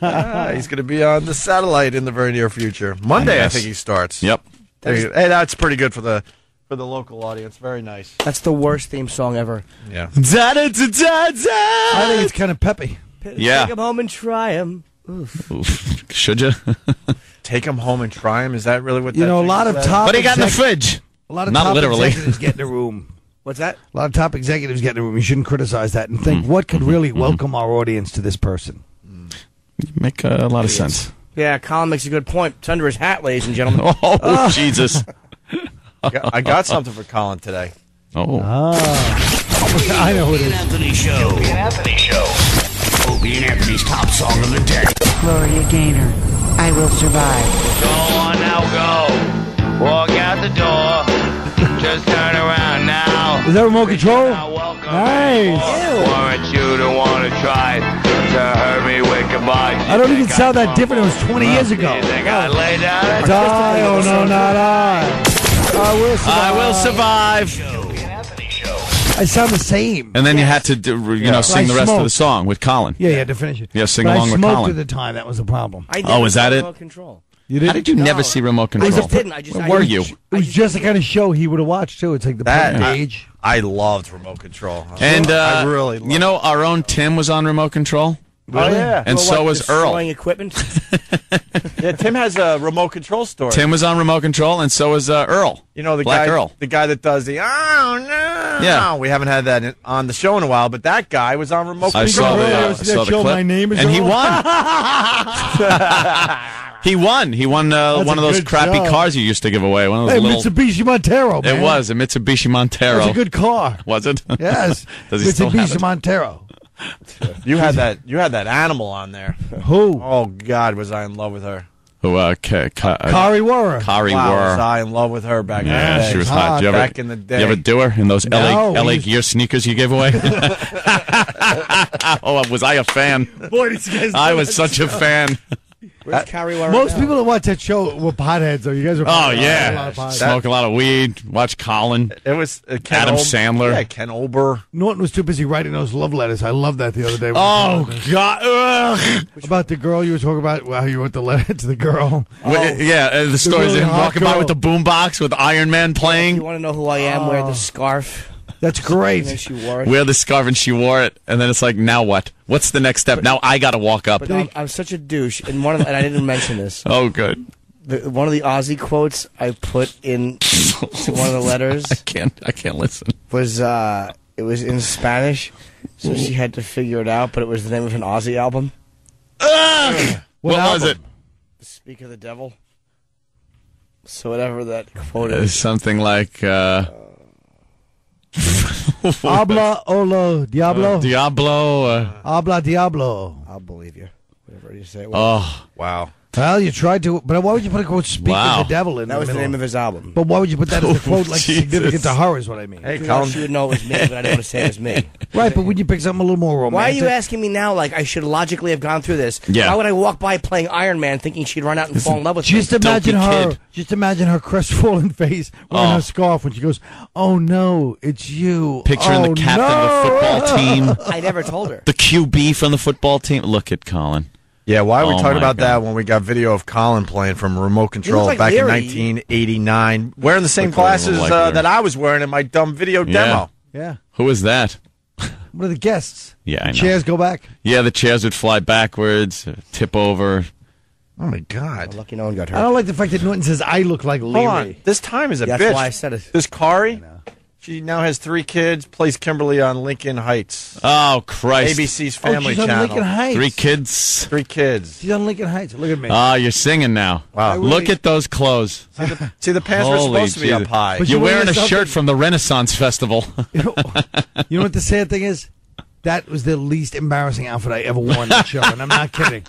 uh, he's going to be on the satellite in the very near future. Monday, I, I think he starts. Yep. Hey, that's pretty good for the... for the local audience. Very nice. That's the worst theme song ever. Yeah. Da da da da da. I think it's kind of peppy. Yeah. Take him home and try him. Oof. Oof. Should you? Take him home and try him. Is that really what? You that know, a lot of top. But he got in the fridge. A lot of not top literally. Executives get in the room. What's that? A lot of top executives get in the room. You shouldn't criticize that and think mm. what could really mm. welcome our audience to this person. Mm. Make uh, a lot of sense. Yeah, Colin makes a good point. It's under his hat, ladies and gentlemen. Oh, oh, Jesus. I got something for Colin today. Oh. Ah. I know what it is. Anthony Show. Opie and Anthony Show. Opie and Anthony's top song of the day. Gloria Gaynor, I Will Survive. Go on now, go. Walk out the door. Just turn around now. Is that remote control? Nice. Want you to want to try to hurt me with goodbye. I don't even sound that different. It was twenty years ago. You think I lay down? Die, oh no, not I. I will survive. I will survive. I sound the same. And then yes. you had to, do, you yeah. know, sing I the rest smoked. of the song with Colin. Yeah, you had to finish it. Yeah, sing but along I with Colin. I smoked at the time. That was the problem. I oh, is that it? Remote Control. You didn't? How did you no. never see Remote Control? I just didn't. I just, Where I were you? It was just, just the kind of show he would have watched, too. It's like the that, age. I, I loved Remote Control. I and uh, I really loved you know, our own Tim was on Remote Control. Really? Oh, yeah. And well, so what, was Earl. Equipment? Yeah, Tim has a remote control story. Tim was on Remote Control, and so was uh, Earl. You know, the Black guy, Earl. The guy that does the, oh, no. Yeah. We haven't had that in, on the show in a while, but that guy was on Remote I Control. Saw the, uh, I saw that the show, clip. My name is and Earl. He won. He won. He won uh, one of those crappy job. cars you used to give away. One of those hey, little... Mitsubishi Montero, man. It was a Mitsubishi Montero. It was a good car. Was it? Yes. Does he Mitsubishi still have it? Montero. You had that. You had that animal on there. Who? Oh God, was I in love with her? Who? Uh, K K uh, Kari Warrer. Kari wow, Warrer. Was I in love with her back yeah, in the day? Yeah, she was hot. hot. You ever, back in the day. You ever do her in those no, L A Gear was... sneakers you gave away? Oh, was I a fan? Boy, these guys! I was such show. a fan. Where's Kari Warrer? Most now? people that watch that show were potheads, though. You guys were. Oh yeah, a smoke a lot of weed. Watch Colin. It was uh, Ken Adam Ob Sandler. Yeah, Ken Ober. Norton was too busy writing those love letters. I loved that the other day. Oh God! Ugh. About the girl you were talking about. Wow, you wrote the letter to the girl. Oh. Well, yeah, uh, the stories really him walking girl. by with the boombox with Iron Man playing. You want to know who I am? Oh. Wear the scarf. That's great. She wore it. Wear the scarf and she wore it, and then it's like, now what? What's the next step? But, now I got to walk up. But no, I'm, I'm such a douche, and one of the, and I didn't mention this. Oh, good. The, one of the Ozzy quotes I put in to one of the letters. I can't. I can't listen. Was uh, it was in Spanish, so she had to figure it out. But it was the name of an Ozzy album. Ugh! What, what album? was it? Speak of the Devil. So whatever that quote is, something like. Uh, Habla Olo Diablo. Uh, Diablo. Uh, Habla Diablo. I'll believe you. Whatever you say. Oh, wow. Well, you tried to, but why would you put a quote, Speak wow. of the Devil in that? That was the name of his album. But why would you put that as a quote, like, Jesus. significant to her, is what I mean. Hey, Colin. She would know it was me, but I didn't want to say it was me. Right, but would you pick something a little more romantic? Why are you asking me now, like, I should logically have gone through this? Yeah. Why would I walk by playing Iron Man thinking she'd run out and fall in love with me? Just imagine her, kid. just imagine her crestfallen face wearing oh. her scarf when she goes, oh, no, it's you. Picturing oh, the captain no. of the football team. I never told her. The Q B from the football team. Look at Colin. Yeah, why are we oh talking about God. that when we got video of Colin playing from Remote Control like back Leary. in nineteen eighty-nine, wearing the same Looked glasses like uh, that I was wearing in my dumb video yeah. demo? Yeah. Who is that? One of the guests. Yeah, I know. Chairs go back. Yeah, the chairs would fly backwards, tip over. Oh, my God. Oh, lucky no one got hurt. I don't like the fact that Norton says I look like Leary. Hold on. This time is a yeah, bitch. That's why I said it. This Kari, she now has three kids, plays Kimberly on Lincoln Heights. Oh, Christ. A B C's Family Channel. Oh, she's on Channel. Lincoln Heights. Three kids. Three kids. She's on Lincoln Heights. Look at me. Ah, uh, you're singing now. Wow. Really... Look at those clothes. See, the, see, the pants Holy were supposed Jesus. to be up high. But you're, you're wearing, wearing a something... shirt from the Renaissance Festival. You know, you know what the sad thing is? That was the least embarrassing outfit I ever wore on that show, and I'm not kidding.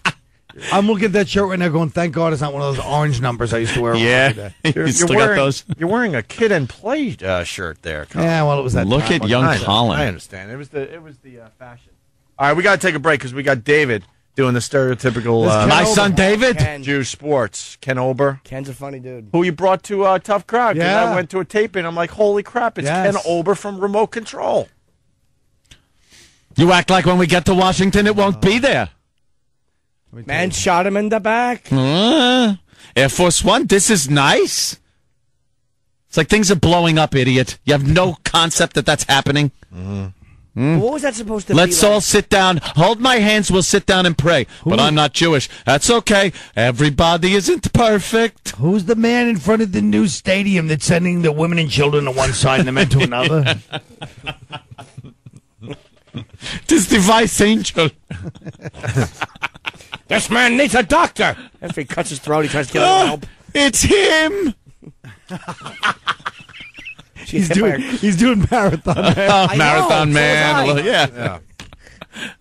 I'm looking at that shirt right now going, thank God it's not one of those orange numbers I used to wear. Yeah, you're, you still you're wearing, got those. You're wearing a Kid and Play uh, shirt there, Colin. Yeah, well, it was that Look time. at young I Colin. I understand. It was the, it was the uh, fashion. All right, we got to take a break because we got David doing the stereotypical... Uh, my Ober. son David? Ken. Jew Sports. Ken Ober. Ken's a funny dude. Who you brought to uh, Tough Crowd. Yeah. I went to a taping. I'm like, holy crap, it's yes. Ken Ober from Remote Control. You act like when we get to Washington, it won't uh, be there. Man shot him in the back. Uh, Air Force One, this is nice. It's like things are blowing up, idiot. You have no concept that that's happening. Mm-hmm. Mm. What was that supposed to be? Let's all sit down. Hold my hands. We'll sit down and pray. Who? But I'm not Jewish. That's okay. Everybody isn't perfect. Who's the man in front of the new stadium that's sending the women and children to one side and the men to another? This device angel. This man needs a doctor. After he cuts his throat, he tries to get oh, help. It's him. He's doing, he's doing marathon man. Uh, marathon know, man. So yeah.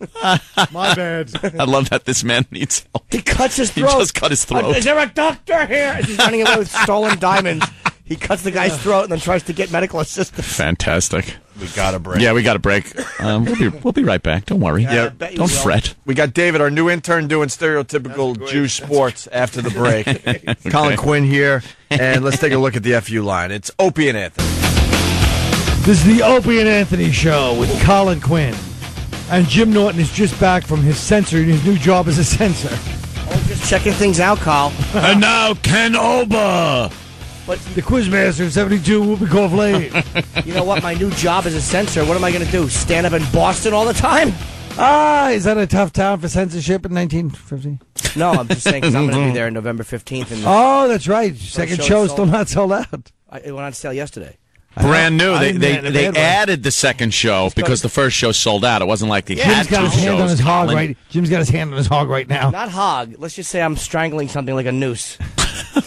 yeah. My bad. I love that this man needs help. He cuts his throat. He just cut his throat. Uh, is there a doctor here? He's running away with stolen diamonds. He cuts the guy's throat and then tries to get medical assistance. Fantastic. We got a break. Yeah, we got a break. Um, we'll, be, we'll be right back. Don't worry. Yeah, yeah. Don't fret. We got David, our new intern, doing stereotypical Jewish sports after the break. Okay. Colin Quinn here, and let's take a look at the F U line. It's Opie and Anthony. This is the Opie and Anthony Show with Colin Quinn. And Jim Norton is just back from his censor, his new job as a censor. Oh, just checking things out, Carl. And now, Ken Ober. But the Quizmaster of seventy-two will be called late. You know what? My new job as a censor, what am I going to do? Stand up in Boston all the time? Ah, is that a tough town for censorship in nineteen fifty? No, I'm just saying because I'm going to be there on November fifteenth. And oh, that's right. Second show, show is still not sold out. I, it went on sale yesterday. Brand new. They they, they added the second show because the first show sold out. It wasn't like they had two shows. Jim's got his hand on his hog right. Jim's got his hand on his hog right now. Not hog. Let's just say I'm strangling something like a noose.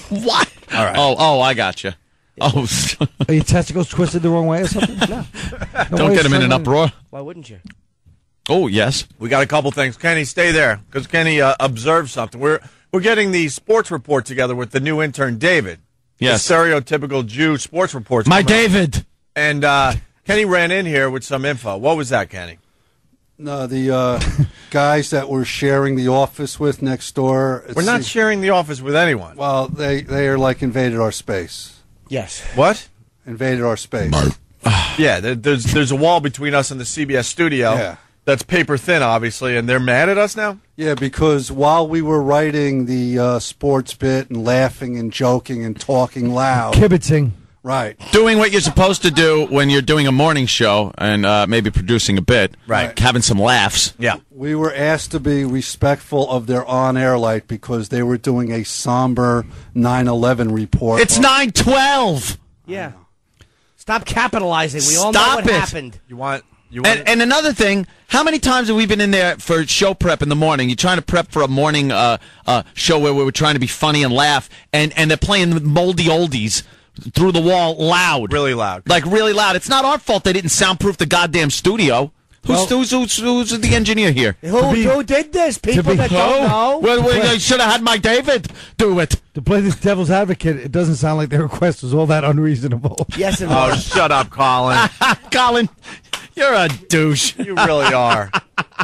What? All right. Oh, oh, I got you. Oh, are your testicles twisted the wrong way or something? No. Don't get them in an uproar. Why wouldn't you? Oh yes. We got a couple things. Kenny, stay there because Kenny uh, observed something. We're we're getting the sports report together with the new intern David. Yes. The stereotypical Jew sports reports. My David. Out. And uh, Kenny ran in here with some info. What was that, Kenny? No, the uh, guys that we're sharing the office with next door. We're not the, sharing the office with anyone. Well, they, they are like invaded our space. Yes. What? Invaded our space. Yeah, there, there's, there's a wall between us and the C B S studio. Yeah. That's paper thin, obviously, and they're mad at us now? Yeah, because while we were writing the uh, sports bit and laughing and joking and talking loud. Kibitzing. Right. Doing what you're supposed to do when you're doing a morning show and uh, maybe producing a bit. Right. Like having some laughs. Yeah. We were asked to be respectful of their on-air light because they were doing a somber nine eleven report. It's nine twelve! Yeah. Stop capitalizing. We all Stop know what it. happened. You want... And, and another thing, how many times have we been in there for show prep in the morning? You're trying to prep for a morning uh, uh, show where we were trying to be funny and laugh, and, and they're playing moldy oldies through the wall loud. Really loud. Like, really loud. It's not our fault they didn't soundproof the goddamn studio. Who's, well, who's, who's, who's the engineer here? Who, be, who did this? People that don't know? Well, well play, I should have had my David do it. To play this devil's advocate, it doesn't sound like their request was all that unreasonable. Yes, it was. Oh, shut up, Colin. Colin, you're a douche. You really are.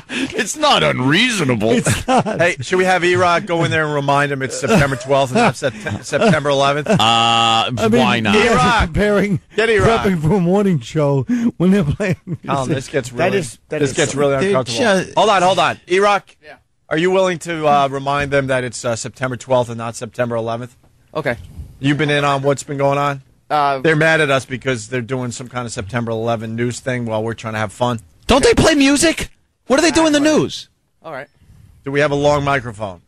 It's not unreasonable. It's not. Hey, should we have E-Rock go in there and remind him it's September twelfth and not sept September eleventh? Uh, I mean, why not? E-Rock. Preparing, get E-Rock. Prepping for a morning show when they're playing. Oh, this gets really, that is, that this is gets really uncomfortable. Just, hold on, hold on. E-Rock, yeah. Are you willing to uh, remind them that it's uh, September twelfth and not September eleventh? Okay. You've been in on what's been going on? Uh, they're mad at us because they're doing some kind of September eleventh news thing while we're trying to have fun. Don't they play music? What do they do in the news? All right. Do we have a long microphone?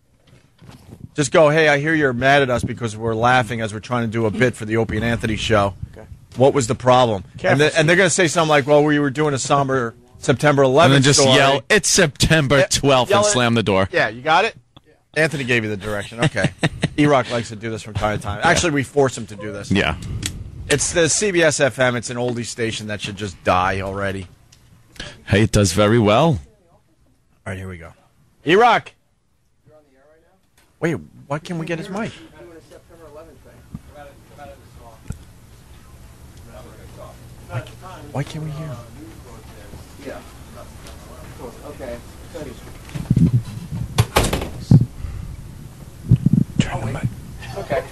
Just go, hey, I hear you're mad at us because we're laughing as we're trying to do a bit for the Opie and Anthony Show. Okay. What was the problem? And, the, and they're going to say something like, well, we were doing a somber September eleventh and then just story. Yell, it's September twelfth, yeah, and slam the door. Yeah, you got it? Yeah. Anthony gave you the direction. Okay. E-Rock likes to do this from time to time. Actually, we force him to do this. Yeah. It's the C B S F M. It's an oldie station that should just die already. Hey, it does very well. All right, here we go. E-Rock. You're on the air right now? Wait, why can't we get his mic? Why, why can't we hear him? Yeah. Okay. Turn the mic. Okay.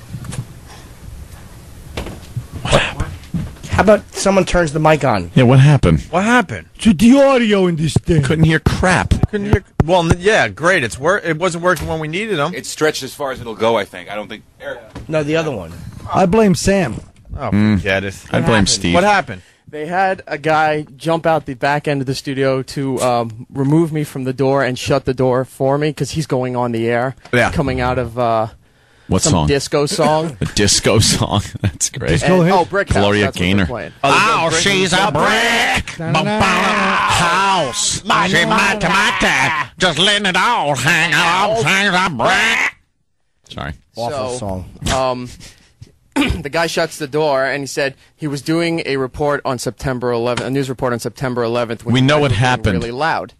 How about someone turns the mic on? Yeah, what happened? What happened? To the audio in this thing. Couldn't hear crap. Couldn't hear. Well, yeah, great. It's wor It wasn't working when we needed them. It's stretched as far as it'll go, I think. I don't think... Eric. No, the other one. I blame Sam. Oh, mm. forget it. I blame Steve. What happened? They had a guy jump out the back end of the studio to um, remove me from the door and shut the door for me because he's going on the air. Yeah. Coming out of uh, what some song? disco song. A disco song. That's great. And, and, oh, Brick House. Gloria Gaynor. Oh, oh brick she's a brick. Ba -ba house. My tomato. Just letting it all hang out. She's a brick. Sorry. Awful so, song. Um... The guy shuts the door, and he said he was doing a report on September eleventh, a news report on September eleventh. When we know what happened. Really loud,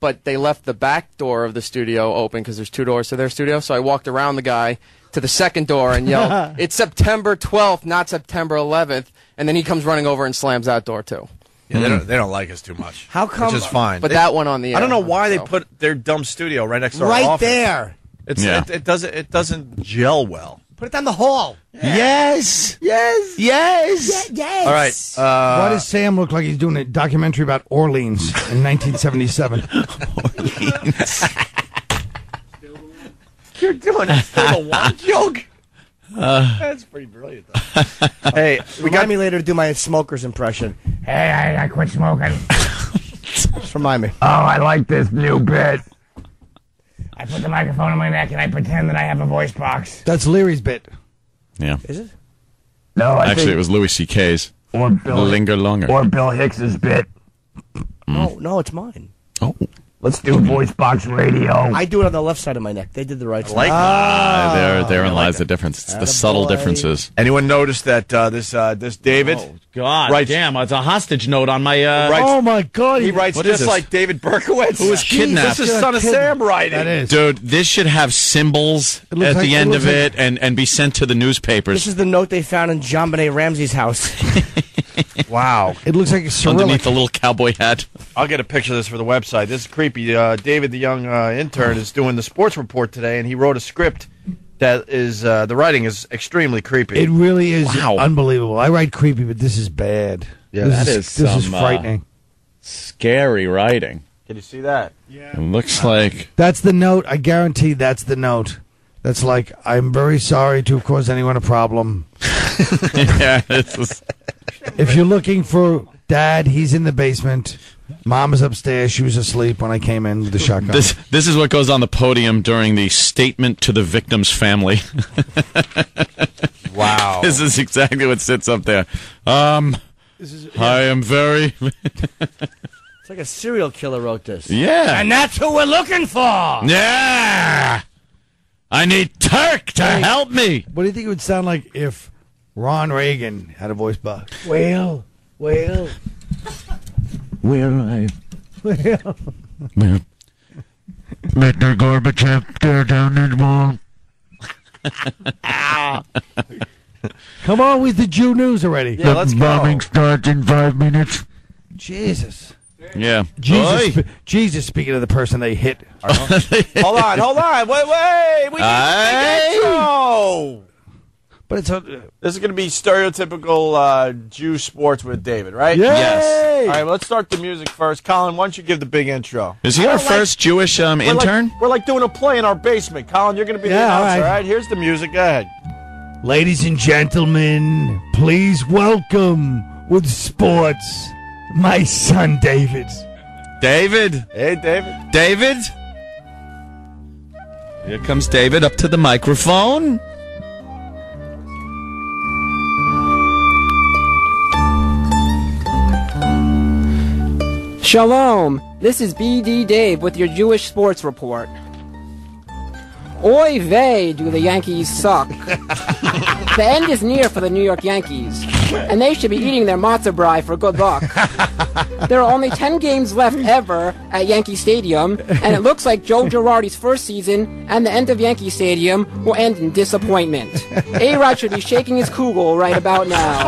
but they left the back door of the studio open because there's two doors to their studio. So I walked around the guy to the second door and yelled, "It's September twelfth, not September eleventh!" And then he comes running over and slams that door too. Yeah, they don't, they don't like us too much. How come? Which is fine. But they, that one on the air, I don't know why so. they put their dumb studio right next to our right office. Right there. It's, yeah. it, it doesn't. It doesn't gel well. Put it down the hall. Yeah. Yes. Yes. Yes. Yes. All right. Uh, Why does Sam look like he's doing a documentary about Orleans in nineteen seventy-seven? Orleans. You're doing it for the one joke? Uh, That's pretty brilliant, though. Hey, we Remind got me later to do my smoker's impression. Hey, I, I quit smoking. Just remind me. Oh, I like this new bit. I put the microphone on my neck and I pretend that I have a voice box. That's Leary's bit. Yeah. Is it? No, I Actually, think... it was Louis C K's. Or Bill Linger Longer. Or Bill Hicks's bit. Mm. No, no, it's mine. Oh. Let's do voice box radio. I do it on the left side of my neck. They did the right side. Like ah, there, therein like lies it. the difference. It's Atta the subtle boy. differences. Anyone notice that uh, this uh, this David? Oh God! Writes, damn, it's a hostage note on my. Uh, writes, oh my God! He writes just like David Berkowitz, who was kidnapped. This is Son of Sam writing. That is. Dude, this should have symbols at like, the end it of like... it, and and be sent to the newspapers. This is the note they found in JonBenet Ramsey's house. Wow. It looks like it's underneath a little cowboy hat. I'll get a picture of this for the website. This is creepy. Uh, David, the young uh, intern, is doing the sports report today, and he wrote a script that is, uh, the writing is extremely creepy. It really is wow. unbelievable. I write creepy, but this is bad. Yeah, this that is, is This some, is frightening. Uh, scary writing. Can you see that? Yeah. It looks like... That's the note. I guarantee that's the note. That's like, I'm very sorry to have caused anyone a problem. Yeah, this is... If you're looking for Dad, he's in the basement. Mom is upstairs. She was asleep when I came in with the shotgun. This, this is what goes on the podium during the statement to the victim's family. Wow. This is exactly what sits up there. Um, this is, yeah. I am very... It's like a serial killer wrote this. Yeah. And that's who we're looking for. Yeah. I need Turk to hey, help me. What do you think it would sound like if... Ron Reagan had a voice box. Well, well, well, I, well, well. Mister Gorbachev, tear down that wall. Come on with the Jew news already. Yeah, the let's bombing go. starts in five minutes. Jesus. Yeah. Jesus, Jesus. Speaking of the person they hit. Hold on, hold on, wait, wait. We need I... to get But it's uh, this is going to be stereotypical uh, Jew sports with David, right? Yay! Yes. All right, well, let's start the music first. Colin, why don't you give the big intro? Is he our like, first Jewish um, we're intern? Like, we're like doing a play in our basement. Colin, you're going to be yeah, the announcer, all right. all right? Here's the music. Go ahead. Ladies and gentlemen, please welcome with sports my son David. David. Hey, David. David. Here comes David up to the microphone. Shalom, this is B D Dave with your Jewish sports report. Oy vey, do the Yankees suck. The end is near for the New York Yankees, and they should be eating their matzo brie for good luck. There are only ten games left ever at Yankee Stadium, and it looks like Joe Girardi's first season and the end of Yankee Stadium will end in disappointment. A-Rod should be shaking his kugel right about now.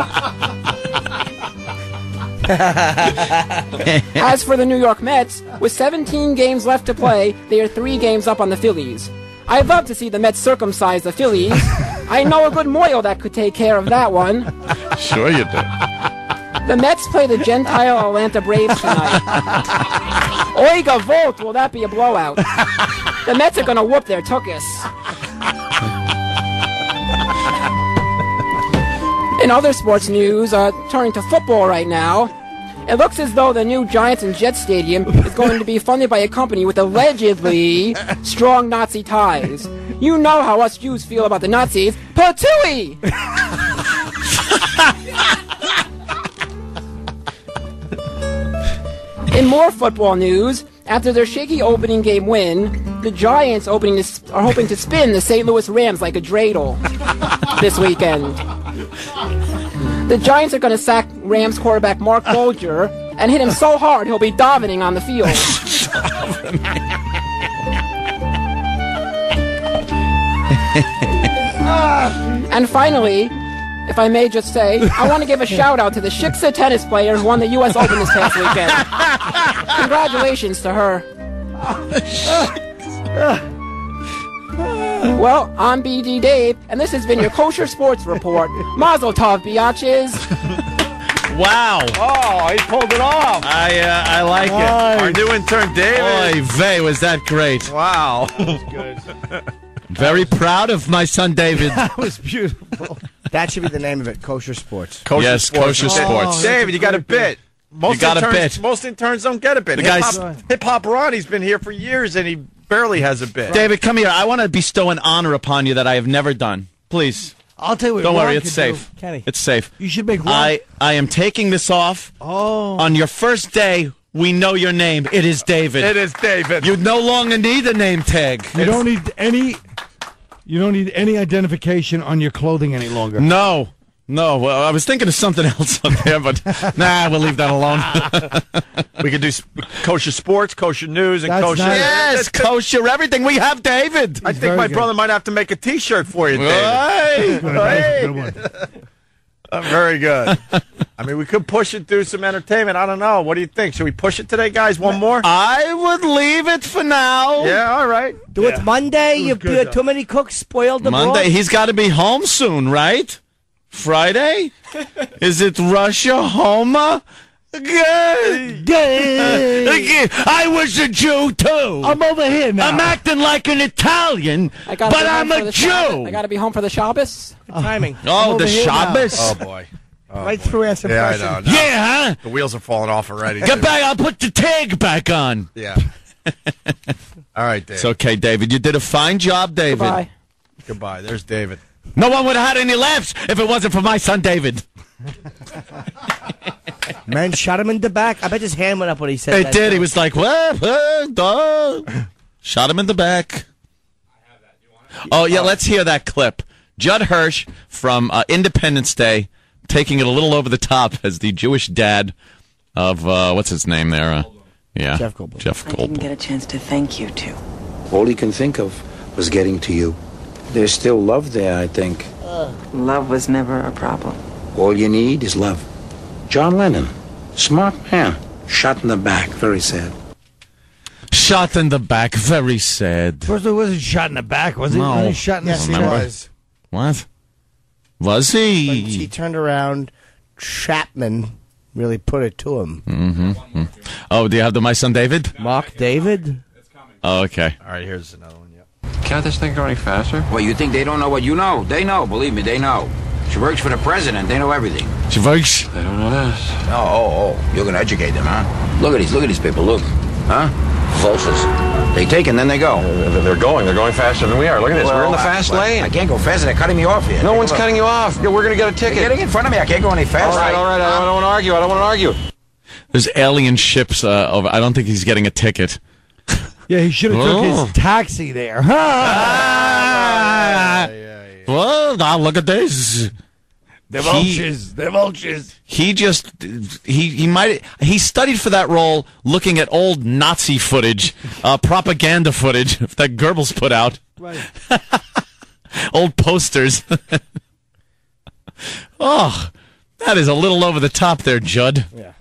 As for the New York Mets, with seventeen games left to play, they are three games up on the Phillies. I'd love to see the Mets circumcise the Phillies. I know a good moil that could take care of that one. Sure you do. The Mets play the Gentile Atlanta Braves tonight. Oiga Volt, will that be a blowout? The Mets are going to whoop their tuchus. In other sports news, uh, turning to football right now, it looks as though the new Giants and Jets Stadium is going to be funded by a company with allegedly strong Nazi ties. You know how us Jews feel about the Nazis. Patooey! In more football news, after their shaky opening game win, the Giants opening to are hoping to spin the Saint Louis Rams like a dreidel this weekend. The Giants are going to sack Rams quarterback Mark Bulger and hit him so hard he'll be davening on the field. And finally, if I may just say, I want to give a shout-out to the Shiksa tennis player who won the U S Open this past weekend. Congratulations to her. Well, I'm B D Dave, and this has been your Kosher Sports Report. Mazel tov, biatches. Wow. Oh, he pulled it off. I uh, I like nice. it. Our new intern, David. Oy vey, was that great. Wow. That was good. Very proud of my son, David. That was beautiful. That should be the name of it, Kosher Sports. Kosher yes, sports. Kosher Sports. Oh, David, you got a bit. Most you got interns, a bit. Most interns don't get a bit. The Hip-hop, Hip-Hop Ronnie's been here for years, and he barely has a bit. David, come here. I want to bestow an honor upon you that I have never done. Please. I'll tell you what. Don't Ron worry, it's safe. Kenny. It's safe. You should make Ron. I, I am taking this off. Oh. On your first day, we know your name. It is David. It is David. You no longer need a name tag. You it's don't need any... You don't need any identification on your clothing any longer. No. No. Well, I was thinking of something else up there, but nah, we'll leave that alone. We could do Kosher Sports, Kosher News, and That's Kosher... Nice. Yes, Kosher everything. We have David. He's I think my good. brother might have to make a T-shirt for you, David. Hey! Hey! Uh, very good. I mean, we could push it through some entertainment. I don't know. What do you think? Should we push it today, guys? One more? I would leave it for now. Yeah, all right. Do yeah. it Monday. It you good, uh, Too many cooks spoiled the Monday. Broth. He's got to be home soon, right? Friday? Is it Russia, Homa? Good. I was a Jew, too. I'm over here now. I'm acting like an Italian, I but I'm a Jew. Shabbos. I got to be home for the Shabbos. Good timing. Oh, the Shabbos? Now. Oh, boy. Oh, right boy. Through answer yeah, question. I know. No. Yeah, huh? The wheels are falling off already. Get back. I'll put the tag back on. Yeah. All right, David. It's okay, David. You did a fine job, David. Goodbye. Goodbye. There's David. No one would have had any laughs if it wasn't for my son, David. Man shot him in the back. I bet his hand went up when he said it that. It did. Thing. He was like, what? Shot him in the back. I have that. You want it? Oh, yeah. Oh. Let's hear that clip. Judd Hirsch from uh, Independence Day taking it a little over the top as the Jewish dad of, uh, what's his name there? Uh, yeah. Jeff Goldblum. Jeff Goldblum. I didn't get a chance to thank you two. All he can think of was getting to you. There's still love there, I think. Uh, love was never a problem. All you need is love. John Lennon, smart man, shot in the back, very sad. Shot in the back, very sad. First, it wasn't shot in the back, was it? No, he was shot in yes, the he was. What? Was he? When he turned around. Chapman really put it to him. Mm-hmm. Mm-hmm. Oh, do you have the my son David? No, Mark David. It's coming. Oh, okay. All right, here's another one. Yep. Can't this thing go any faster? Well, you think they don't know what you know? They know. Believe me, they know. She works for the president. They know everything. She works. They don't know this. Oh, oh, oh. You're going to educate them, huh? Look at these. Look at these people. Look. Huh? Vultures. They take and then they go. They're going. They're going faster than we are. Look at this. Well, we're in the fast I, lane. I can't go faster. They're cutting me off here. No one's cutting you off. We're going to get a ticket. They're getting in front of me. I can't go any faster. All right, all right. I don't, I don't want to argue. I don't want to argue. There's alien ships uh, over. I don't think he's getting a ticket. Yeah, he should have oh. took his taxi there. Ah! Yeah, yeah, yeah. Well, now look at this. The vultures, the vultures. He just, he he might, he studied for that role looking at old Nazi footage, uh, propaganda footage that Goebbels put out. Right. Old posters. Oh, that is a little over the top there, Judd. Yeah.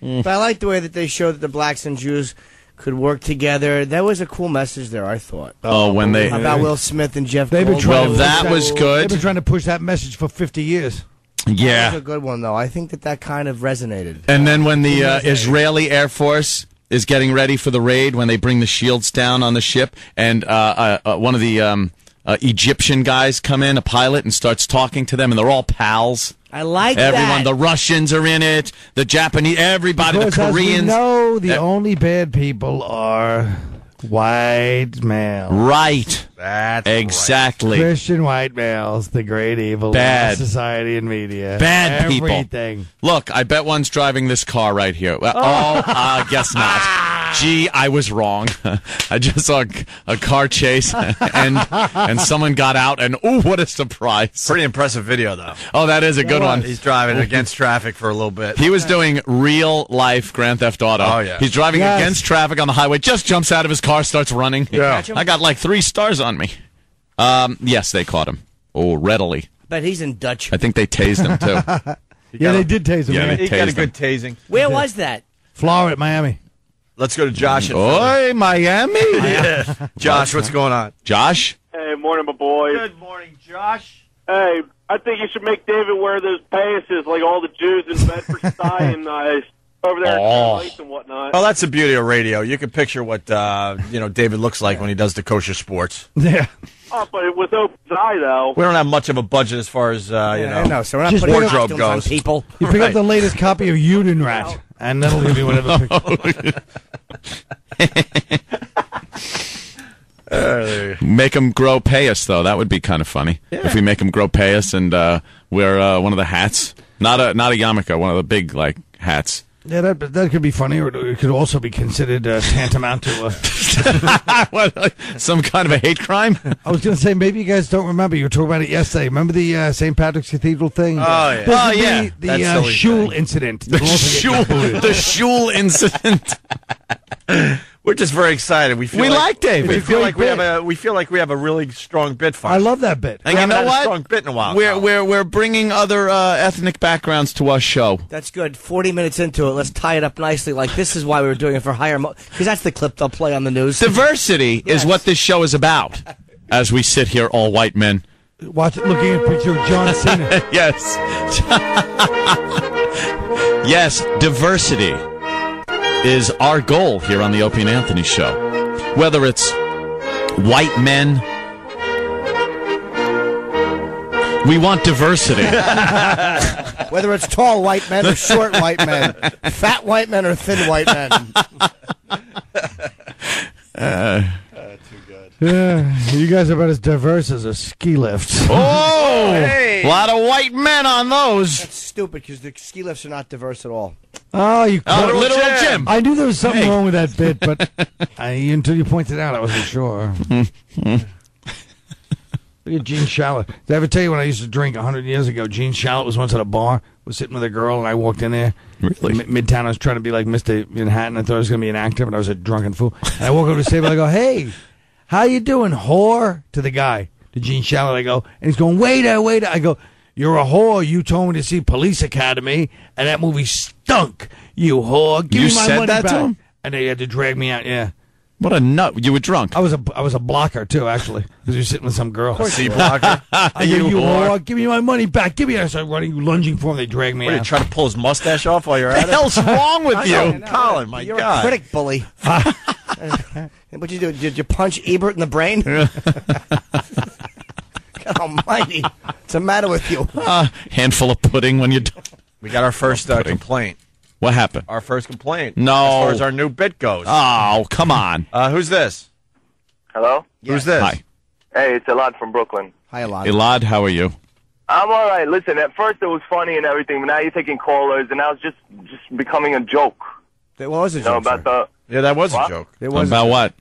Mm. But I like the way that they showed that the blacks and Jews could work together. That was a cool message there, I thought. Oh, um, when they about Will Smith and Jeff Goldblum. Been trying well, to that, that was good. They've been trying to push that message for fifty years. Yeah, that was a good one though. I think that that kind of resonated. And then when the uh, Israeli Air Force is getting ready for the raid, when they bring the shields down on the ship, and uh, uh, one of the um, uh, Egyptian guys come in, a pilot, and starts talking to them, and they're all pals. I like Everyone, that. Everyone, the Russians are in it, the Japanese, everybody, because the Koreans. As we know, the uh, only bad people are white males. Right. That's exactly. Right. Christian white males, the great evil bad society and media. Bad everything. people. Everything. Look, I bet one's driving this car right here. Well, oh, I oh, uh, guess not. Gee, I was wrong. I just saw a car chase, and and someone got out, and oh, what a surprise. Pretty impressive video, though. Oh, that is a good one. He's driving against traffic for a little bit. He was doing real-life Grand Theft Auto. Oh, yeah. He's driving yes. against traffic on the highway, just jumps out of his car, starts running. Yeah. I got like three stars on me. Um, yes, they caught him. Oh, readily. But he's in Dutch. I think they tased him, too. yeah, they did tase him. Yeah, they he tased got a good tasing. Where was that? Florida, Miami. Let's go to Josh. Oi, Miami. Yeah. Josh, what's going on? Josh? Hey, morning, my boy. Good morning, Josh. Hey, I think you should make David wear those passes like all the Jews in Bedford Stuyvesant uh, over there oh. in the place and whatnot. Well, that's the beauty of radio. You can picture what uh, you know David looks like yeah. when he does the kosher sports. Yeah. Oh, but with open eye, though. We don't have much of a budget as far as, uh, you yeah, know, know, so we're not putting wardrobe goes. On people. You pick right. up the latest copy of Union Rat, and that'll give you whatever picture. uh, make them grow payas, though. That would be kind of funny. Yeah. If we make them grow payas and uh, wear uh, one of the hats. Not a, not a yarmulke, one of the big, like, hats. Yeah, that that could be funny, or it could also be considered uh, tantamount to uh, what, like some kind of a hate crime. I was going to say, maybe you guys don't remember. You were talking about it yesterday. Remember the uh, Saint Patrick's Cathedral thing? Oh, yeah. This oh, yeah. The, the uh, shul thing. incident. The, shul, the shul incident. We're just very excited. We feel we like, like David. We feel like bit. we have a we feel like we have a really strong bit fight. I love that bit. And we you know what? A strong bit in a while. We're now. we're we're bringing other uh, ethnic backgrounds to our show. That's good. Forty minutes into it, let's tie it up nicely. Like this is why we were doing it for higher because that's the clip they'll play on the news. Diversity yes. is what this show is about. As we sit here, all white men, watch it, looking at a picture of John Cena. yes, yes, diversity is our goal here on the Opie and Anthony Show. Whether it's white men, we want diversity. Whether it's tall white men or short white men, fat white men or thin white men. Uh, uh, too good. Yeah, you guys are about as diverse as a ski lift. Oh, hey. A lot of white men on those. That's stupid because the ski lifts are not diverse at all. Oh, you oh, little, little Jim. Jim! I knew there was something hey. wrong with that bit, but I, until you pointed it out, I wasn't sure. Look at Gene Shalit. Did I ever tell you when I used to drink a hundred years ago? Gene Shalit was once at a bar, was sitting with a girl, and I walked in there. Really? In Midtown, I was trying to be like Mister Manhattan. I thought I was going to be an actor, but I was a drunken fool. And I walk over to the table, I go, "Hey, how you doing, whore?" To the guy, to Gene Shalit, I go, and he's going, "Waiter, waiter!" I go, "You're a whore. You told me to see Police Academy, and that movie stunk. You whore. Give you me my said money that back." To him? And they had to drag me out. Yeah. What a nut! You were drunk. I was a I was a blocker too, actually, because you were sitting with some girl. Of course, you blocker. I you, you whore. whore. Give me my money back. Give me. I started running, lunging for him. They dragged me what, out. What, you trying to pull his mustache off while you're at it? What the hell's wrong with you, know, know, Colin? My you're God, a critic bully. What'd you do? Did you punch Ebert in the brain? God almighty. What's the matter with you? Uh, handful of pudding when you don't. We got our first uh, complaint. What happened? Our first complaint. No. As far as our new bit goes. Oh, come on. Uh, who's this? Hello? Yes. Who's this? Hi. Hey, it's Elad from Brooklyn. Hi, Elad. Elad, how are you? I'm all right. Listen, at first it was funny and everything, but now you're taking callers, and now it's just, just becoming a joke. That was a you joke. Know, about the, yeah, that was what? a joke. It was about what?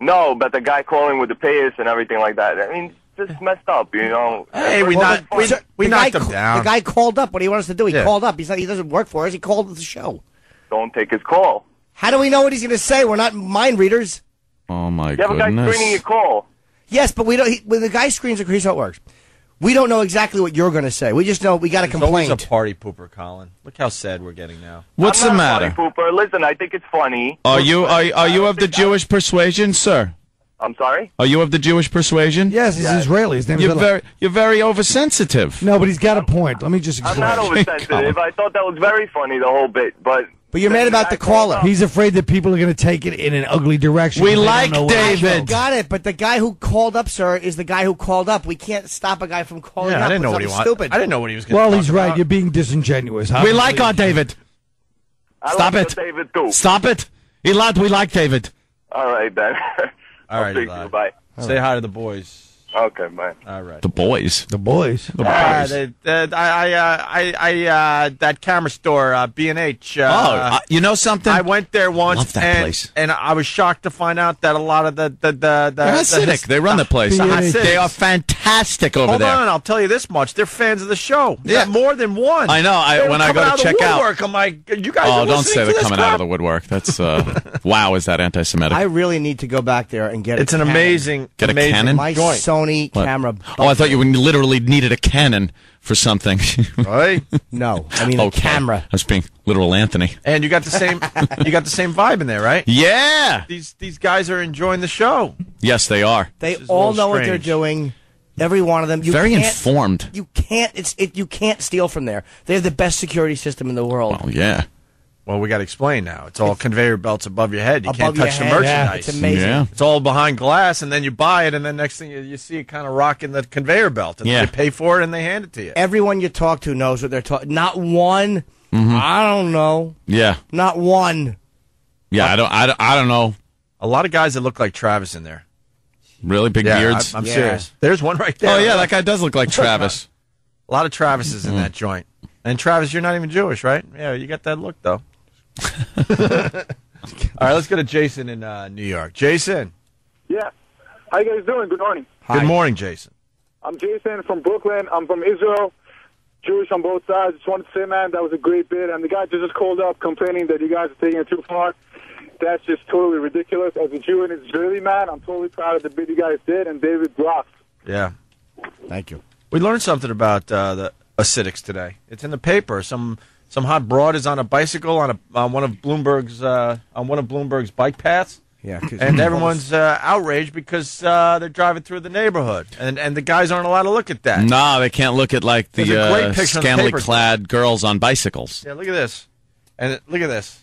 No, but the guy calling with the payers and everything like that. I mean... just messed up, you know. Hey, we, well, knocked, we, we the knocked him down. The guy called up. What do you want us to do? He yeah. called up. He's not, he doesn't work for us. He called the show. Don't take his call. How do we know what he's going to say? We're not mind readers. Oh, my you goodness. You have a guy screening your call. Yes, but we don't. He, when the guy screens a call, here's how it works. We don't know exactly what you're going to say. We just know we got a complaint. He's a party pooper, Colin. Look how sad we're getting now. What's I'm not the matter? Party pooper. Listen, I think it's funny. Are you, are, are you of the Jewish persuasion, sir? I'm sorry? Are you of the Jewish persuasion? Yes, he's yes. Israeli. His name you're, is very, you're very oversensitive. No, but he's got a point. Let me just explain. I'm not oversensitive. I thought that was very funny, the whole bit, but But you're mad about the caller. He's afraid that people are going to take it in an ugly direction. We like David. Got it, but the guy who called up, sir, is the guy who called up. We can't stop a guy from calling up. I didn't know what he wanted. Stupid. I didn't know what he was going to do. Well, he's right. You're being disingenuous. We like our David. Stop it. David too. Stop it. Elad, we like David. All right, then. All right, Elad. Bye. Say hi to the boys. Okay, man. All right. The boys. The boys. The boys. Uh, they, uh, I, uh, I, I, uh, that camera store, uh, B and H. Uh, oh, uh, you know something? I went there once. Love that and, place. And I was shocked to find out that a lot of the... the, the, the They're Hasidic. The his, they run the place. The they are fantastic over Hold there. Hold on, I'll tell you this much. They're fans of the show. Yeah. More than one. I know. I, when I go to check out... Woodwork, I'm like, you guys oh, are don't say they're coming crap? out of the woodwork. That's, uh, wow, is that anti-Semitic. I really need to go back there and get it's a It's an cannon. amazing... Get a amazing cannon? My joint. So Sony camera bucket. Oh, I thought you literally needed a cannon for something. Right? No, I mean okay. a camera. I was being literal, Anthony. And you got the same, you got the same vibe in there, right? Yeah. These these guys are enjoying the show. Yes, they are. They all know strange. what they're doing. Every one of them. You Very informed. You can't. It's it. You can't steal from there. They have the best security system in the world. Oh well, yeah. Well, we got to explain now. It's all it's, conveyor belts above your head. You can't touch the head. merchandise. Yeah, it's amazing. Yeah. It's all behind glass, and then you buy it, and then next thing you, you see it kind of rocking the conveyor belt. And yeah. They pay for it, and they hand it to you. Everyone you talk to knows what they're talking. Not one. Mm-hmm. I don't know. Yeah. Not one. Yeah, like, I don't. I don't, I don't know. A lot of guys that look like Travis in there. Really big yeah, beards. I, I'm yeah. serious. There's one right there. Oh yeah, that guy does look like Travis. A lot of Travises in mm. that joint. And Travis, you're not even Jewish, right? Yeah, you got that look though. All right, let's go to Jason in uh, New York. Jason. Yeah. How you guys doing? Good morning. Hi. Good morning, Jason. I'm Jason from Brooklyn. I'm from Israel. Jewish on both sides. Just wanted to say, man, that was a great bit. And the guy just called up complaining that you guys are taking it too far. That's just totally ridiculous. As a Jew and Israeli man, I'm totally proud of the bit you guys did. And David Brock. Yeah. Thank you. We learned something about uh, the Hasidics today. It's in the paper. Some... Some hot broad is on a bicycle on a on one of Bloomberg's uh, on one of Bloomberg's bike paths. Yeah, and everyone's uh, outraged because uh, they're driving through the neighborhood, and and the guys aren't allowed to look at that. No, they can't look at like the uh, scantily clad girls on bicycles. Yeah, look at this, and look at this.